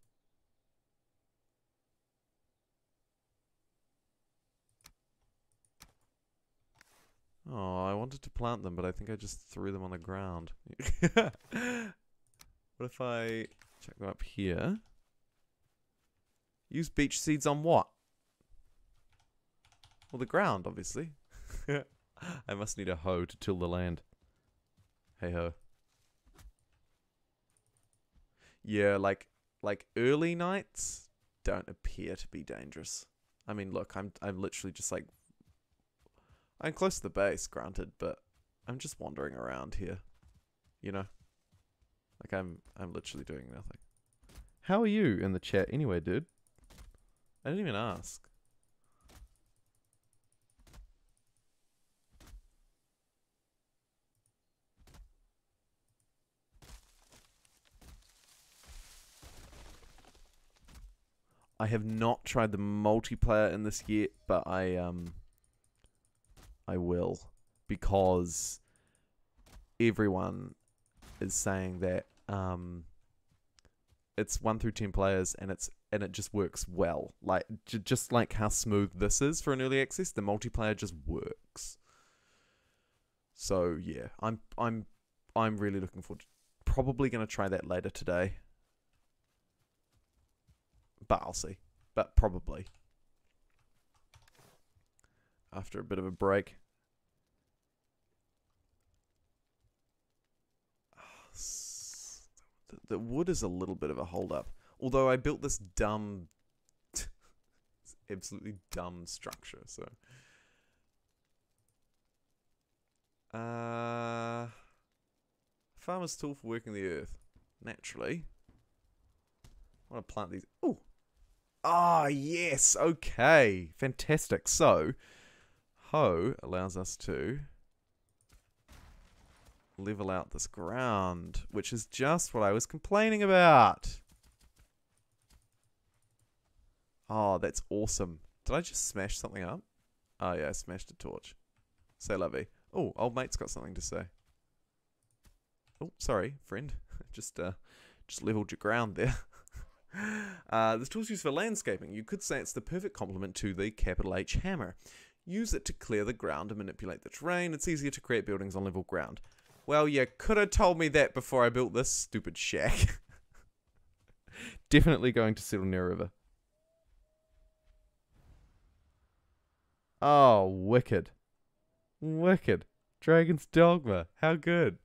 Oh, I wanted to plant them, but I think I just threw them on the ground. What if I check them up here? Use beach seeds on what? Well, the ground, obviously. I must need a hoe to till the land. Hey ho. Yeah, like early nights don't appear to be dangerous. I mean, look, I'm literally just like... I'm close to the base, granted, but I'm just wandering around here, you know? Like, I'm literally doing nothing. How are you in the chat anyway, dude? I didn't even ask. I have not tried the multiplayer in this yet, but I will, because everyone is saying that it's 1 through 10 players, and it just works well. Like just like how smooth this is for an early access, the multiplayer just works. So yeah, I'm really looking forward to, probably gonna try that later today, but I'll see. But probably. After a bit of a break. The wood is a little bit of a hold up. Although I built this dumb, absolutely dumb structure. So, farmer's tool for working the earth. Naturally, I want to plant these. Oh, ah, yes. Okay, fantastic. So. Hoe allows us to level out this ground, which is just what I was complaining about. Oh, that's awesome. Did I just smash something up? Oh yeah, I smashed a torch. Say lovey. Oh, old mate's got something to say. Oh, sorry, friend. just leveled your ground there. This tool's used for landscaping. You could say it's the perfect complement to the capital H hammer. Use it to clear the ground and manipulate the terrain. It's easier to create buildings on level ground. Well, you could have told me that before I built this stupid shack. Definitely going to settle near a river. Oh, wicked. Wicked. Dragon's Dogma. How good.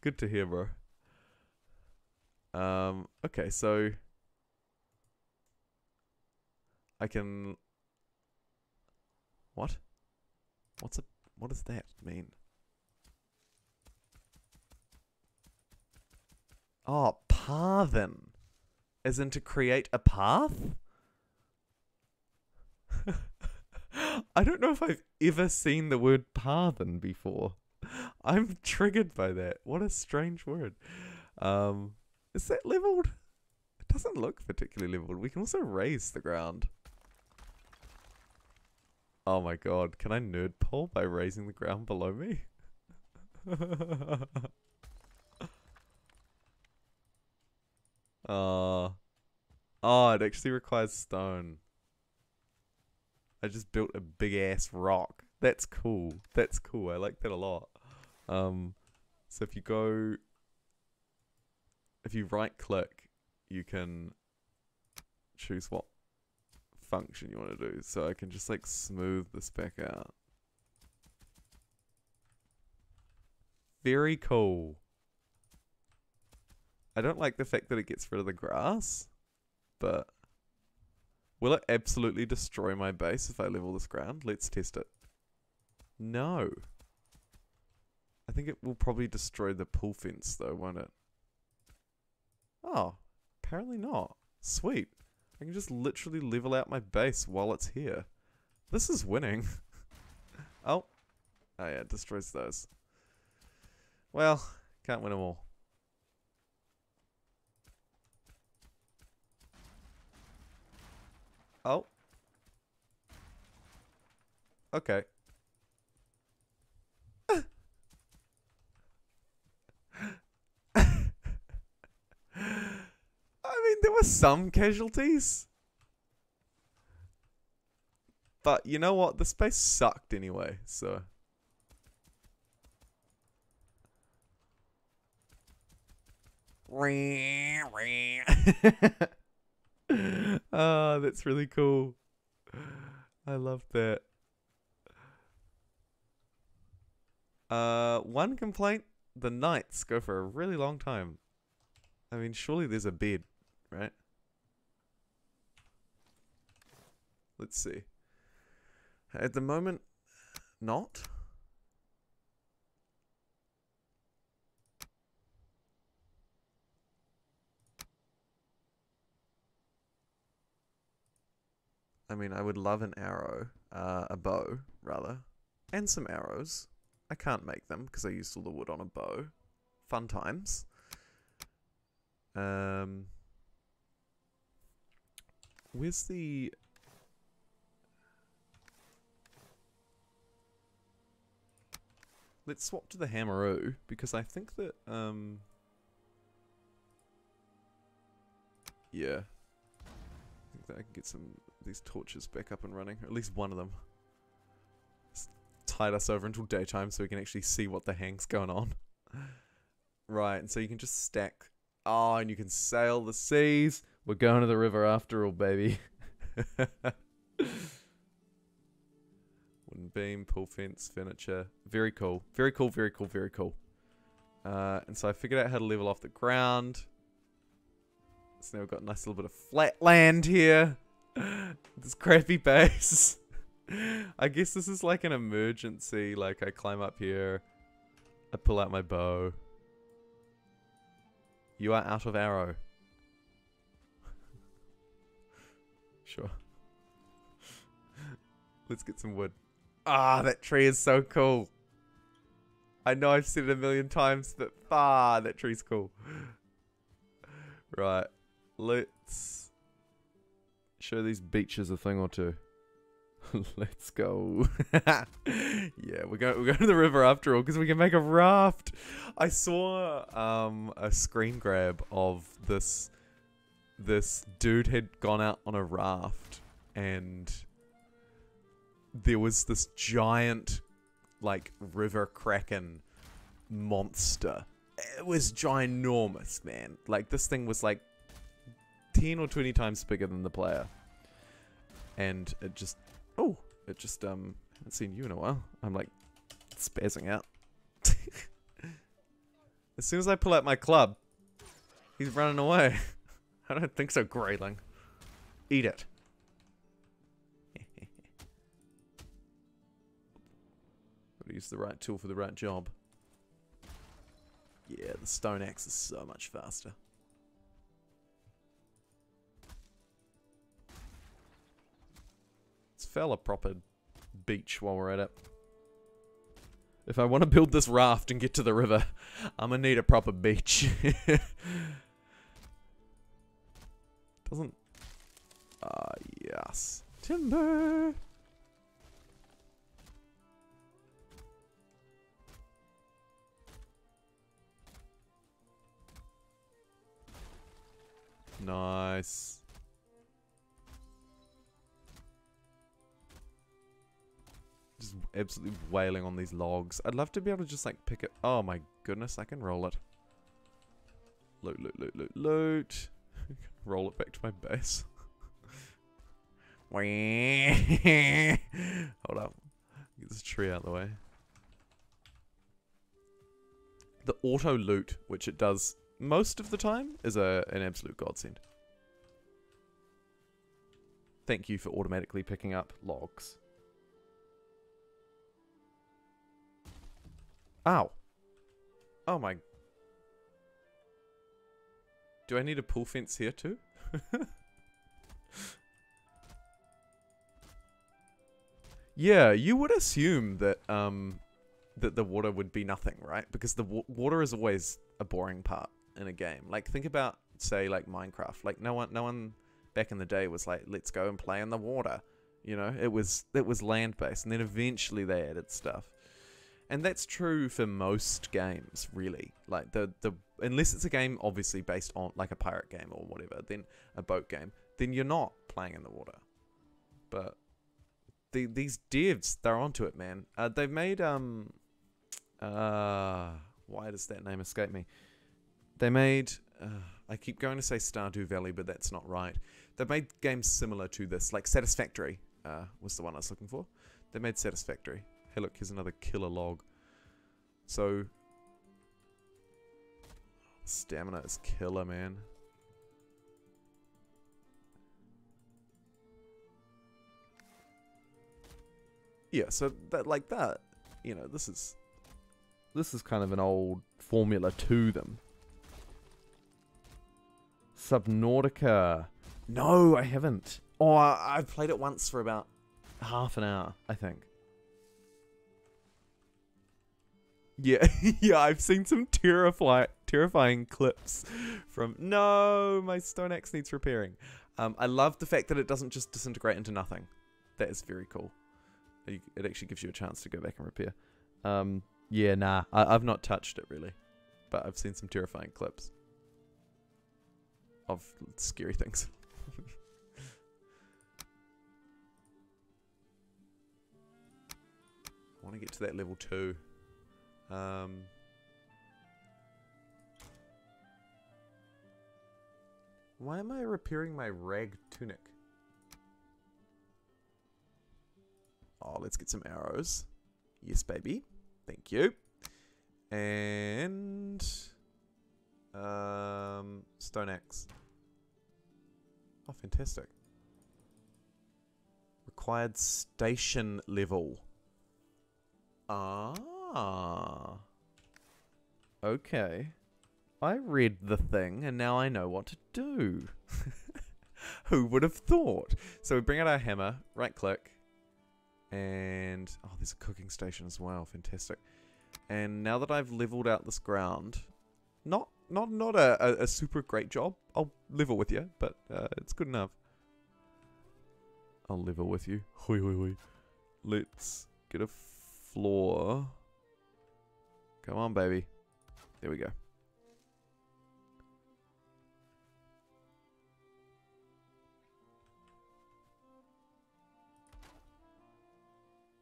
Good to hear, bro. Okay, so... I can... What? What does that mean? Oh, Parvin. As in to create a path? I don't know if I've ever seen the word "pathen" before. I'm triggered by that. What a strange word. Is that leveled? It doesn't look particularly leveled. We can also raise the ground. Oh my god, can I nerd pole by raising the ground below me? Oh, it actually requires stone. I just built a big ass rock. That's cool. That's cool. I like that a lot. So if you go, if you right click, you can choose what function you want to do. So I can just like smooth this back out. Very cool. I don't like the fact that it gets rid of the grass, but will it absolutely destroy my base if I level this ground? Let's test it. No. I think it will probably destroy the pool fence though, won't it? Oh, apparently not. Sweet. I can just literally level out my base while it's here. This is winning. Oh yeah, it destroys those. Well, can't win them all. Oh. Okay. There were some casualties, but you know what, the space sucked anyway, so oh, that's really cool. I love that. One complaint, the nights go for a really long time. I mean, surely there's a bed, right? Let's see. At the moment, not. I mean, I would love an arrow, a bow, rather, and some arrows. I can't make them because I used all the wood on a bow. Fun times. Where's the... Let's swap to the Hammeroo, because I think that, yeah. I think that I can get some of these torches back up and running, or at least one of them. Just tide us over until daytime so we can actually see what the hang's going on. Right, and so you can just stack... Oh, and you can sail the seas. We're going to the river after all, baby. Wooden beam, pool fence, furniture. Very cool. Very cool, very cool, very cool. And so I figured out how to level off the ground. So now we've got a nice little bit of flat land here. This crappy base. I guess this is like an emergency. Like I climb up here. I pull out my bow. You are out of arrow. Sure. Let's get some wood. Ah, that tree is so cool. I know I've said it a million times, but that tree's cool. Right. Let's show these beaches a thing or two. Let's go. Yeah, we're going to the river after all because we can make a raft. I saw a screen grab of this dude had gone out on a raft and there was this giant like river kraken monster. It was ginormous, man. Like this thing was like 10 or 20 times bigger than the player. And it just... Oh, it just, I haven't seen you in a while. I'm like, spazzing out. As soon as I pull out my club, he's running away. I don't think so, Grayling. Eat it. Gotta use the right tool for the right job. Yeah, the stone axe is so much faster. fell a proper beach while we're at it. If I want to build this raft and get to the river, I'm gonna need a proper beach. Doesn't... Ah, yes. Timber! Nice. Just absolutely wailing on these logs. I'd love to be able to just like pick it. Oh my goodness, I can roll it. Loot, loot, loot, loot, loot. Roll it back to my base. Hold up. Get this tree out of the way. The auto loot, which it does most of the time, is an absolute godsend. Thank you for automatically picking up logs. Ow. Oh my. Do I need a pool fence here too? Yeah, you would assume that that the water would be nothing, right? Because the water is always a boring part in a game. Like, think about, say, like Minecraft. Like, no one back in the day was like, let's go and play in the water. You know, it was land-based, and then eventually they added stuff. And that's true for most games, really. Like, the unless it's a game obviously based on like a pirate game or whatever, then a boat game, then you're not playing in the water. But these devs, they're onto it, man. They've made why does that name escape me? They made, I keep going to say Stardew Valley, but that's not right. They've made games similar to this, like Satisfactory was the one I was looking for. They made Satisfactory. Hey look, here's another killer log. So, stamina is killer, man. Yeah, so that, like that, you know, this is kind of an old formula to them. Subnautica. No, I haven't. Oh, I've played it once for about half an hour, I think. Yeah, yeah, I've seen some terrifying clips from... No, my stone axe needs repairing. I love the fact that it doesn't just disintegrate into nothing. That is very cool. It actually gives you a chance to go back and repair. Yeah, nah, I've not touched it really. But I've seen some terrifying clips of scary things. I want to get to that level 2. Why am I repairing my rag tunic? Oh, let's get some arrows. Yes, baby. Thank you. And stone axe. Oh, fantastic. Required station level. Ah. Okay. I read the thing and now I know what to do. Who would have thought? So we bring out our hammer, right click, and oh, there's a cooking station as well. Fantastic. And now that I've leveled out this ground, not a super great job. I'll level with you, but it's good enough. I'll level with you. Hoi hoi hoi. Let's get a floor. Come on, baby. There we go.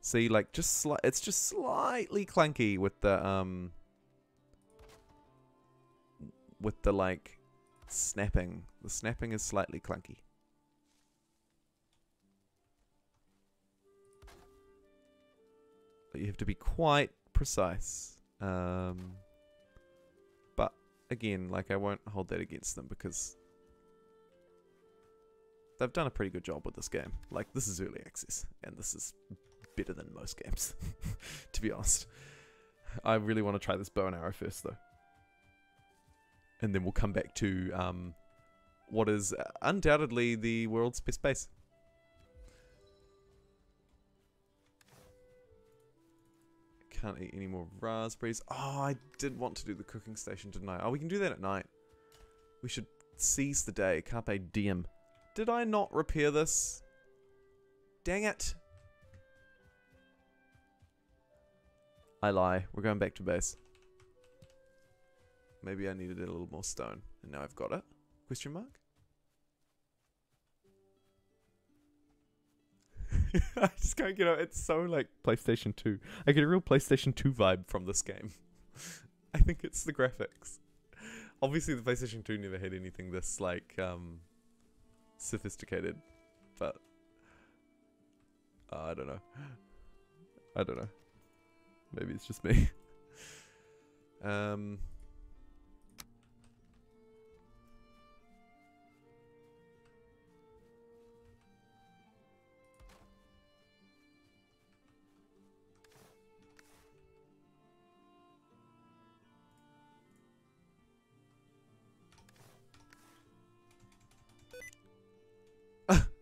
See, like, it's just slightly clunky with the, like, snapping. The snapping is slightly clunky. But you have to be quite precise. But again, like, I won't hold that against them because they've done a pretty good job with this game. Like, this is early access and this is better than most games, to be honest. I really want to try this bow and arrow first though, and then we'll come back to what is undoubtedly the world's best base. can't eat any more raspberries. Oh, I did want to do the cooking station, didn't I? Oh, we can do that at night. We should seize the day. Carpe diem. Did I not repair this? Dang it. I lie. We're going back to base. Maybe I needed a little more stone. And now I've got it? Question mark? I just can't get out. It's so like PlayStation 2. I get a real PlayStation 2 vibe from this game. I think it's the graphics. Obviously the PlayStation 2 never had anything this like sophisticated, but I don't know. I don't know. Maybe it's just me.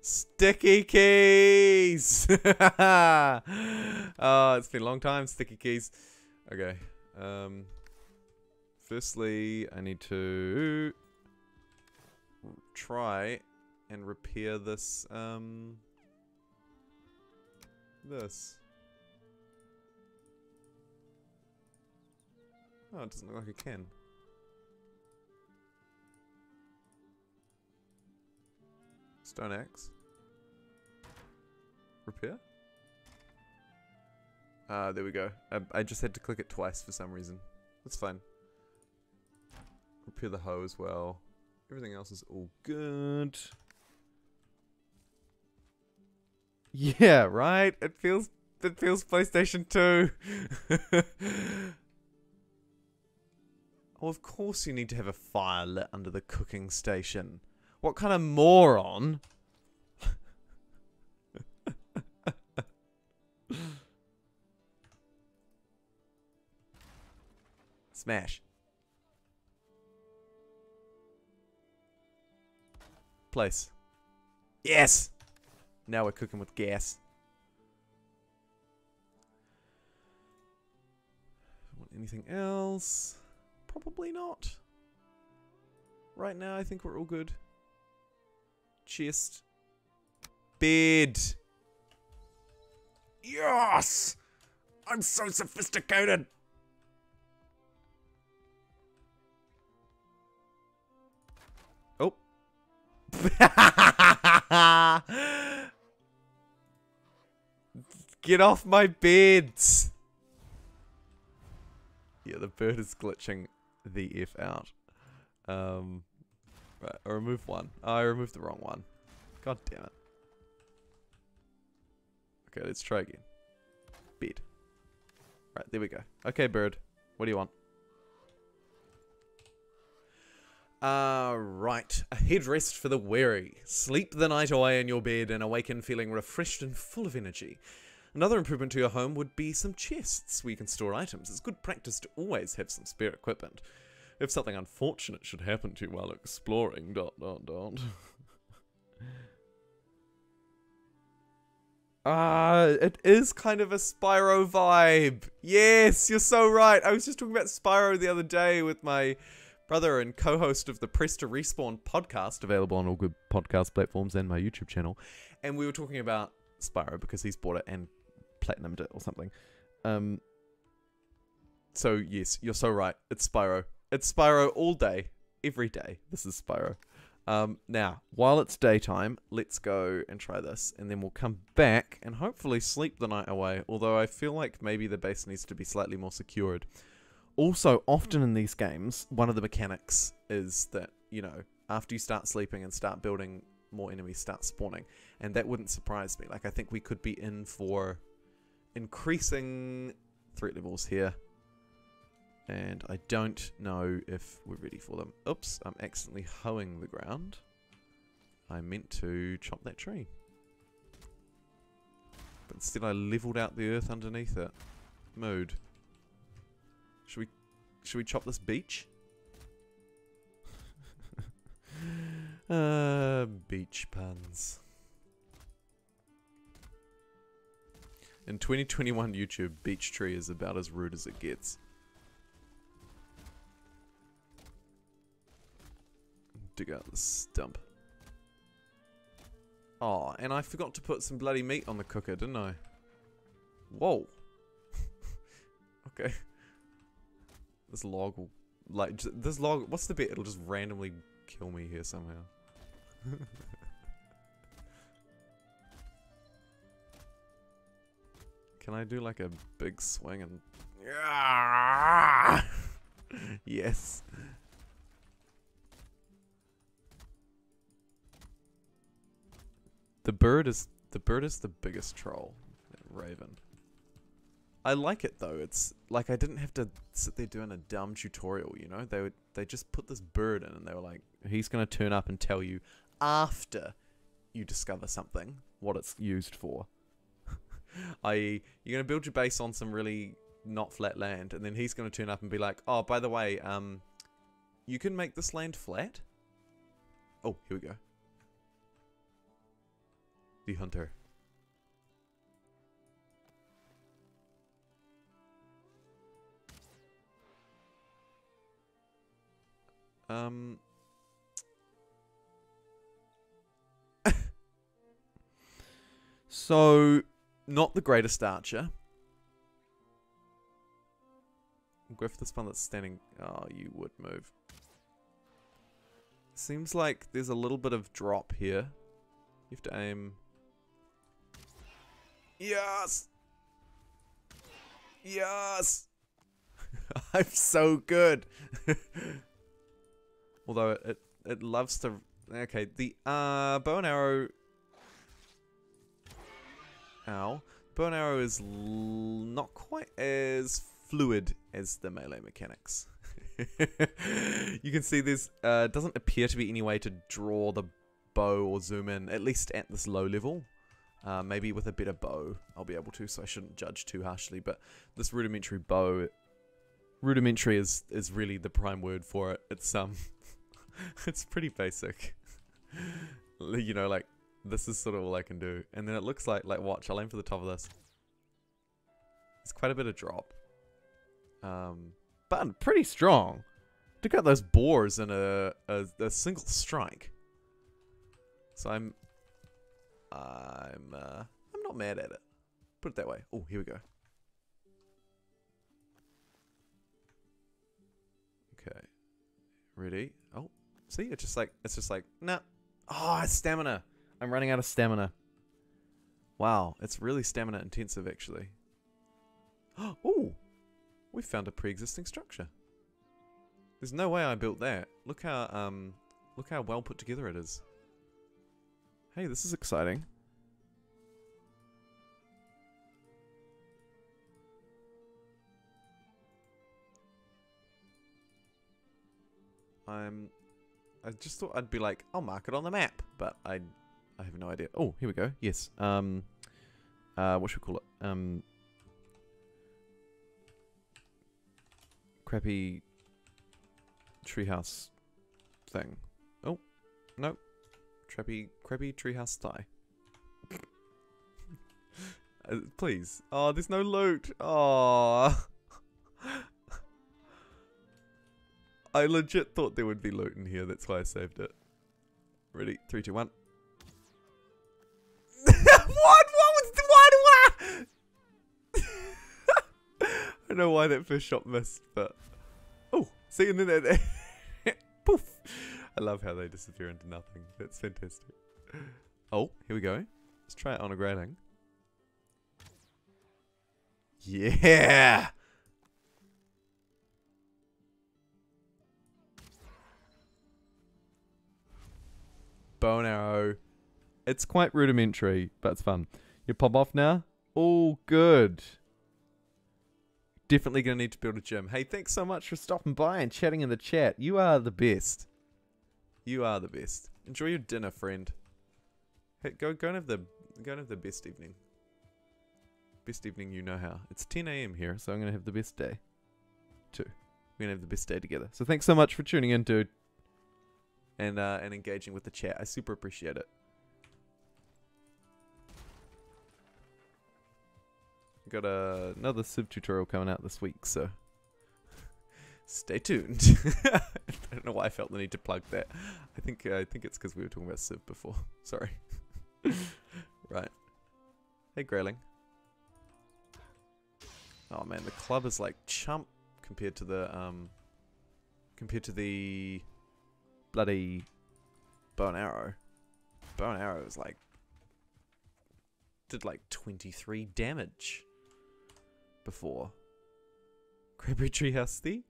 Sticky keys! Oh, it's been a long time, sticky keys. Okay. Firstly, I need to try and repair this. This. Oh, it doesn't look like it can. Stone axe. Repair? There we go. I just had to click it twice for some reason. That's fine. Repair the hoe as well. Everything else is all good. Yeah, right? It feels PlayStation 2. Oh, of course you need to have a fire lit under the cooking station. What kind of moron? Smash. Place. Yes! Now we're cooking with gas. Want anything else? Probably not. Right now, I think we're all good. Chest. Bed. Yes! I'm so sophisticated! Oh. Get off my beds! Yeah, the bird is glitching the F out. Right, I removed one. Oh, I removed the wrong one. God damn it. Okay, let's try again. Bed. Right, there we go. Okay, bird. What do you want? Right. A headrest for the weary. Sleep the night away in your bed and awaken feeling refreshed and full of energy. Another improvement to your home would be some chests where you can store items. It's good practice to always have some spare equipment. If something unfortunate should happen to you while exploring, ... It is kind of a Spyro vibe. Yes, you're so right. I was just talking about Spyro the other day with my brother and co-host of the Press to Respawn podcast, available on all good podcast platforms and my YouTube channel. And we were talking about Spyro because he's bought it and platinumed it or something. So yes, you're so right. It's Spyro. It's Spyro all day, every day. This is Spyro. Now, while it's daytime, let's go and try this, and then we'll come back and hopefully sleep the night away, although I feel like maybe the base needs to be slightly more secured. Also, often in these games, one of the mechanics is that, you know, after you start sleeping and start building, more enemies start spawning, and that wouldn't surprise me. Like, I think we could be in for increasing threat levels here, and I don't know if we're ready for them. Oops, I'm accidentally hoeing the ground. I meant to chop that tree. But instead I leveled out the earth underneath it. Mood. Should we chop this beach? Beach puns. In 2021 YouTube, Beechtree is about as rude as it gets. Dig out the stump. Oh, and I forgot to put some bloody meat on the cooker, didn't I? Whoa. Okay. This log will, like, this log, what's the bet? It'll just randomly kill me here somehow. Can I do like a big swing and... Yes. The bird is the biggest troll, that raven. I like it though. It's like I didn't have to sit there doing a dumb tutorial, you know? They just put this bird in and they were like, he's gonna turn up and tell you after you discover something what it's used for. I.e., you're gonna build your base on some really not flat land, and then he's gonna turn up and be like, oh, by the way, you can make this land flat? Oh, here we go. The hunter. So, not the greatest archer. I'll go for this one that's standing. Oh, you would move. Seems like there's a little bit of drop here. You have to aim. Yes! Yes! I'm so good! Although it loves to... Okay, the bow and arrow... Ow. Bow and arrow is not quite as fluid as the melee mechanics. You can see there's... doesn't appear to be any way to draw the bow or zoom in, at least at this low level. Maybe with a better bow, I'll be able to, so I shouldn't judge too harshly. But this rudimentary bow, rudimentary is really the prime word for it. It's it's pretty basic. You know, like this is sort of all I can do. And then it looks like watch. I'll aim for the top of this. It's quite a bit of drop, but pretty strong. Took out those boars in a single strike. So I'm not mad at it. Put it that way. Oh, here we go. Okay, ready. Oh, see, it's just like nah. Oh, stamina. I'm running out of stamina. Wow, it's really stamina intensive actually. Oh, we found a pre-existing structure. There's no way I built that. Look how well put together it is. Hey, this is exciting. I just thought I'd be like, I'll mark it on the map, but I have no idea. Oh, here we go. Yes. What should we call it? Crappy treehouse thing. Oh, nope. Crappy treehouse tie. Please. Oh, there's no loot. Oh. I legit thought there would be loot in here. That's why I saved it. Ready? 3, 2, 1. What? What was the one? I don't know why that first shot missed, but oh, see, and then that poof. I love how they disappear into nothing. That's fantastic. Oh, here we go. Let's try it on a grating. Yeah! Bow and arrow. It's quite rudimentary, but it's fun. You pop off now. All good. Definitely going to need to build a gym. Hey, thanks so much for stopping by and chatting in the chat. You are the best. You are the best. Enjoy your dinner, friend. Hey, go and have the best evening. Best evening, you know how. It's 10 AM here, so I'm gonna have the best day. Too. We're gonna have the best day together. So thanks so much for tuning in, dude. And engaging with the chat. I super appreciate it. Got another Civ tutorial coming out this week, so stay tuned. I don't know why I felt the need to plug that. I think it's because we were talking about Civ before. Sorry. Right. Hey, Grayling. Oh man, the club is like chump compared to the bloody bow and arrow. Bow and arrow is like did like 23 damage before. Cranberry Treehouse Thee?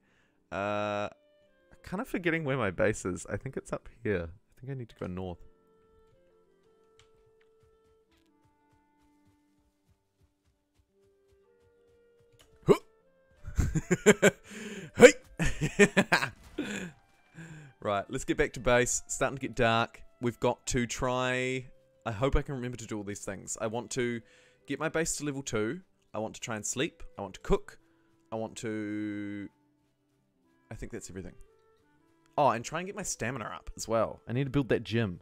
I'm kind of forgetting where my base is. I think it's up here. I think I need to go north. Hey! Right, let's get back to base. It's starting to get dark. We've got to try... I hope I can remember to do all these things. I want to get my base to level 2. I want to try and sleep. I want to cook. I want to... I think that's everything. Oh, and try and get my stamina up as well. I need to build that gym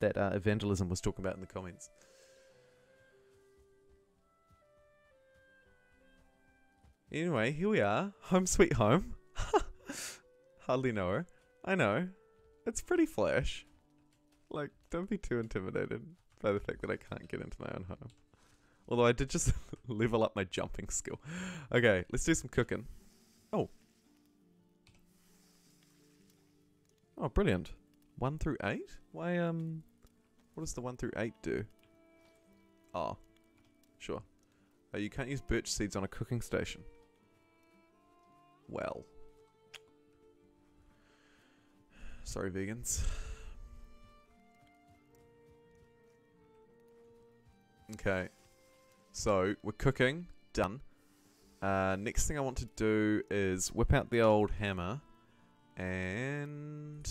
that Evangelism was talking about in the comments. Anyway, here we are. Home sweet home. Hardly know her. I know. It's pretty flash. Like, don't be too intimidated by the fact that I can't get into my own home. Although I did just level up my jumping skill. Okay, let's do some cooking. Oh. Oh, brilliant. 1 through 8? Why, what does the 1 through 8 do? Oh. Sure. Oh, you can't use birch seeds on a cooking station. Well. Sorry, vegans. Okay. So, we're cooking. Done. Next thing I want to do is whip out the old hammer and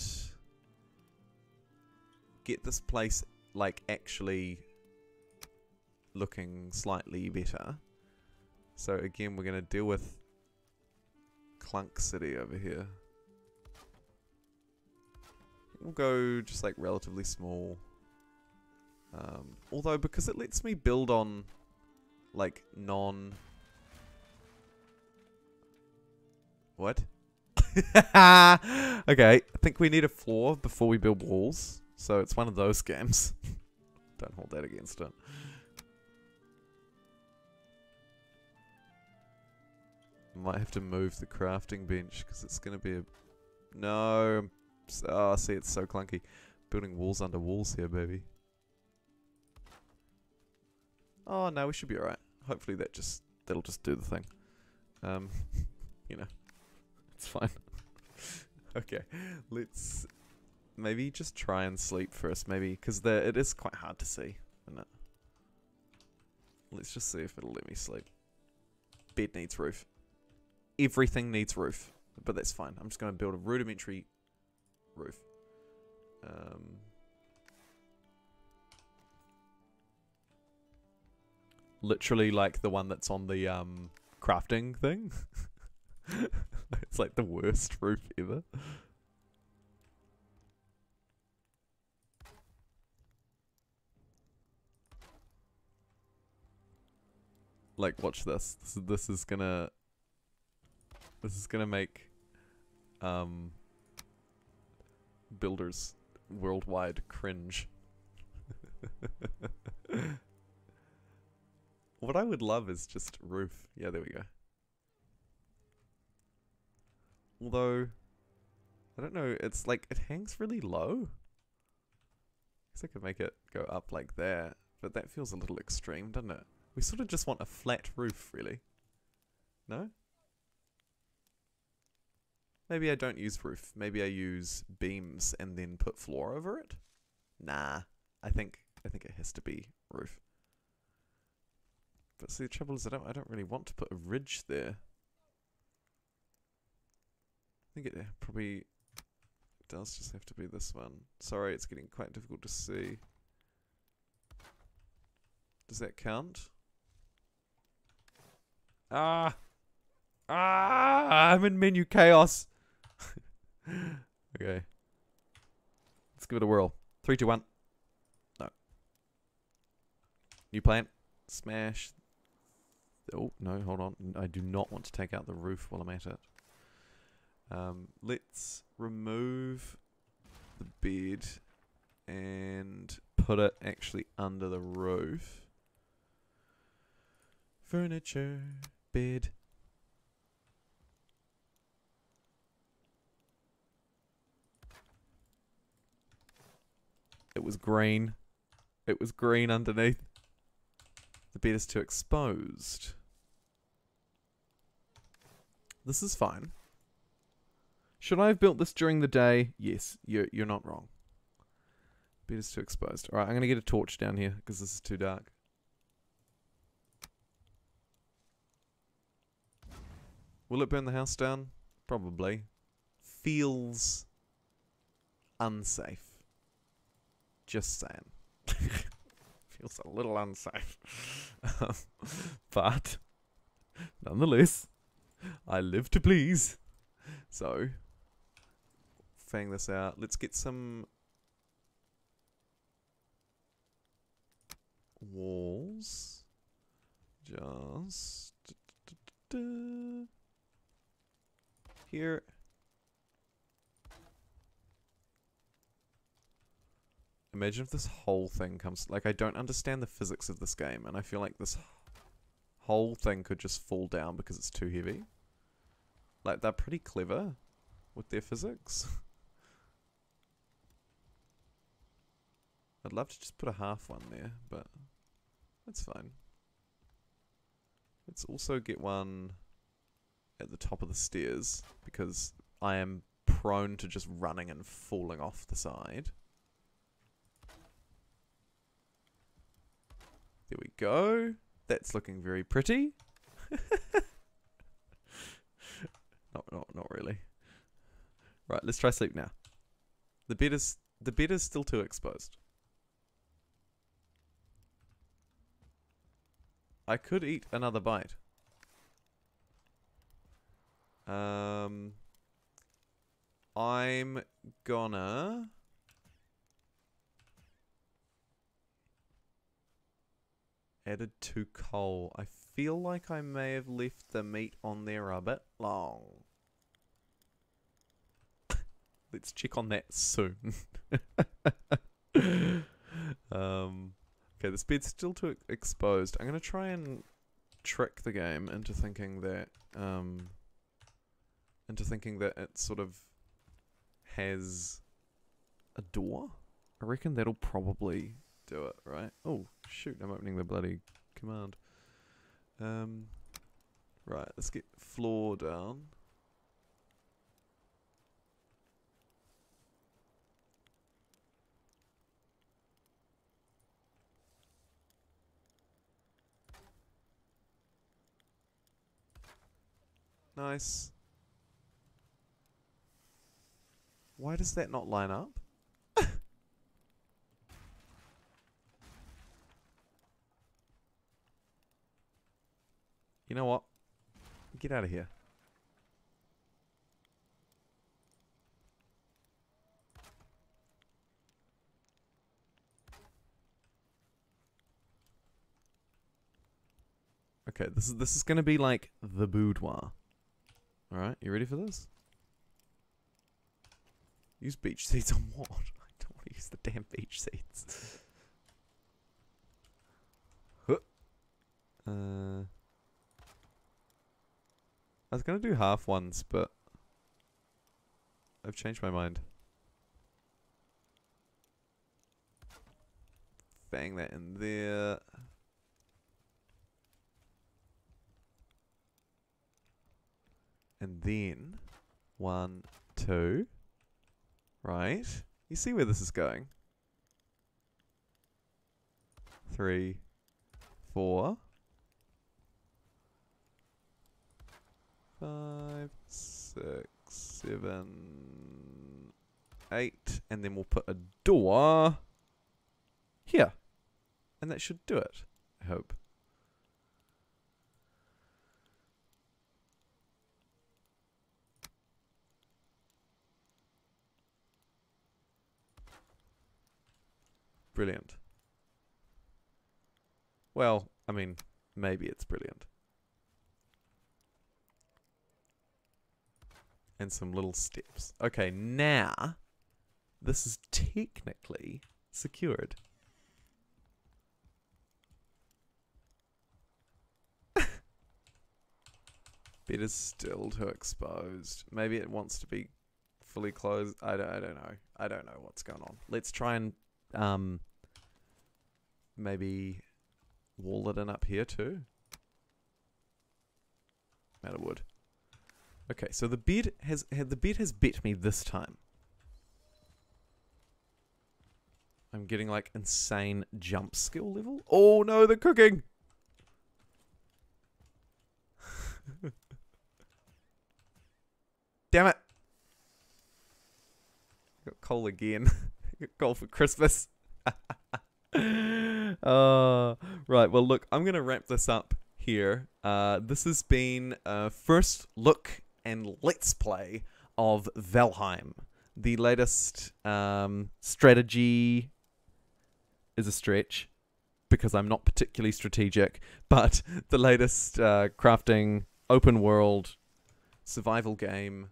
get this place, like, actually looking slightly better. So, again, we're going to deal with Clunk City over here. We'll go just, like, relatively small. Although, because it lets me build on, like, non... What? Okay, I think we need a floor before we build walls. So it's one of those games. Don't hold that against it. Might have to move the crafting bench, because it's going to be a... No. Oh, see, it's so clunky. Building walls under walls here, baby. Oh, no, we should be alright. Hopefully that'll just do the thing. You know, it's fine. Okay, let's maybe just try and sleep first, maybe, because it is quite hard to see, isn't it? Let's just see if it'll let me sleep. Bed needs roof. Everything needs roof, but that's fine. I'm just going to build a rudimentary roof. Literally like the one that's on the crafting thing. It's like the worst roof ever. Like, watch this. This is gonna make builders worldwide cringe. What I would love is just roof. Yeah, there we go. Although, I don't know, it's like, it hangs really low. I guess I could make it go up like that, but that feels a little extreme, doesn't it? We sort of just want a flat roof, really. No? Maybe I don't use roof. Maybe I use beams and then put floor over it? Nah, I think it has to be roof. But see, the trouble is I don't really want to put a ridge there. I think it probably does just have to be this one. Sorry, it's getting quite difficult to see. Does that count? Ah! I'm in menu chaos! Okay. Let's give it a whirl. 3, 2, 1. No. New plan. Smash Oh, no, hold on. I do not want to take out the roof while I'm at it. Let's remove the bed and put it actually under the roof. Furniture, bed. It was green. It was green underneath. The bed is too exposed. This is fine. Should I have built this during the day? Yes, you're not wrong. Bed is too exposed. Alright, I'm going to get a torch down here because this is too dark. Will it burn the house down? Probably. Feels unsafe. Just saying. Feels a little unsafe. But, nonetheless, I live to please. So, fang this out. Let's get some walls. Just here. Imagine if this whole thing comes... Like, I don't understand the physics of this game, and I feel like this whole thing could just fall down because it's too heavy. Like, they're pretty clever with their physics. I'd love to just put a half one there, but that's fine. Let's also get one at the top of the stairs, because I am prone to just running and falling off the side. There we go. That's looking very pretty. Not really. Right, let's try sleep now. The bed is still too exposed. I could eat another bite. I'm gonna... Added to coal. I feel like I may have left the meat on there a bit long. Let's check on that soon. Okay, this bed's still too exposed. I'm going to try and trick the game into thinking that it sort of has a door. I reckon that'll probably do it, right? Oh, shoot, I'm opening the bloody command. Right, let's get floor down. Nice. Why does that not line up? You know what? Get out of here. Okay, this is going to be like the boudoir. All right, you ready for this? Use beach seats on what? I don't want to use the damn beach seats. I was going to do half ones, but I've changed my mind. Bang that in there. And then, 1, 2. Right. You see where this is going. 3, 4. 5, 6, 7, 8, and then we'll put a door here, and that should do it, I hope. Brilliant. Well, I mean, maybe it's brilliant. and some little steps. Okay, now this is technically secured. Bed is still too exposed. Maybe it wants to be fully closed. I don't know. I don't know what's going on. Let's try and maybe wall it in up here too. Out of wood. Okay, so the bed has bet me this time. I'm getting like insane jump skill level. Oh no, the cooking. Damn it! Got coal again. Got coal for Christmas. Right, well look, I'm gonna wrap this up here. This has been a first look and let's play of Valheim. The latest strategy is a stretch because I'm not particularly strategic, but the latest crafting open world survival game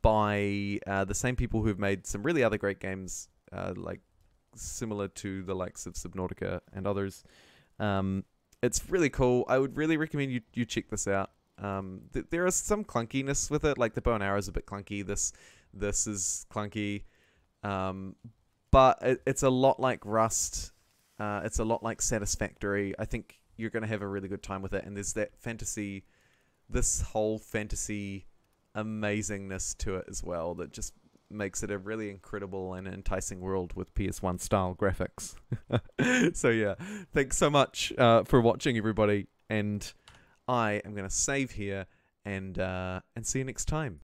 by the same people who've made some really other great games like similar to the likes of Subnautica and others. It's really cool. I would really recommend you check this out. There is some clunkiness with it, like the bow and arrow is a bit clunky. This is clunky, but it's a lot like Rust. It's a lot like Satisfactory. I think you're going to have a really good time with it. And there's that fantasy, this whole fantasy amazingness to it as well that just makes it a really incredible and enticing world with PS1 style graphics. So yeah, thanks so much for watching, everybody. And I am going to save here and see you next time.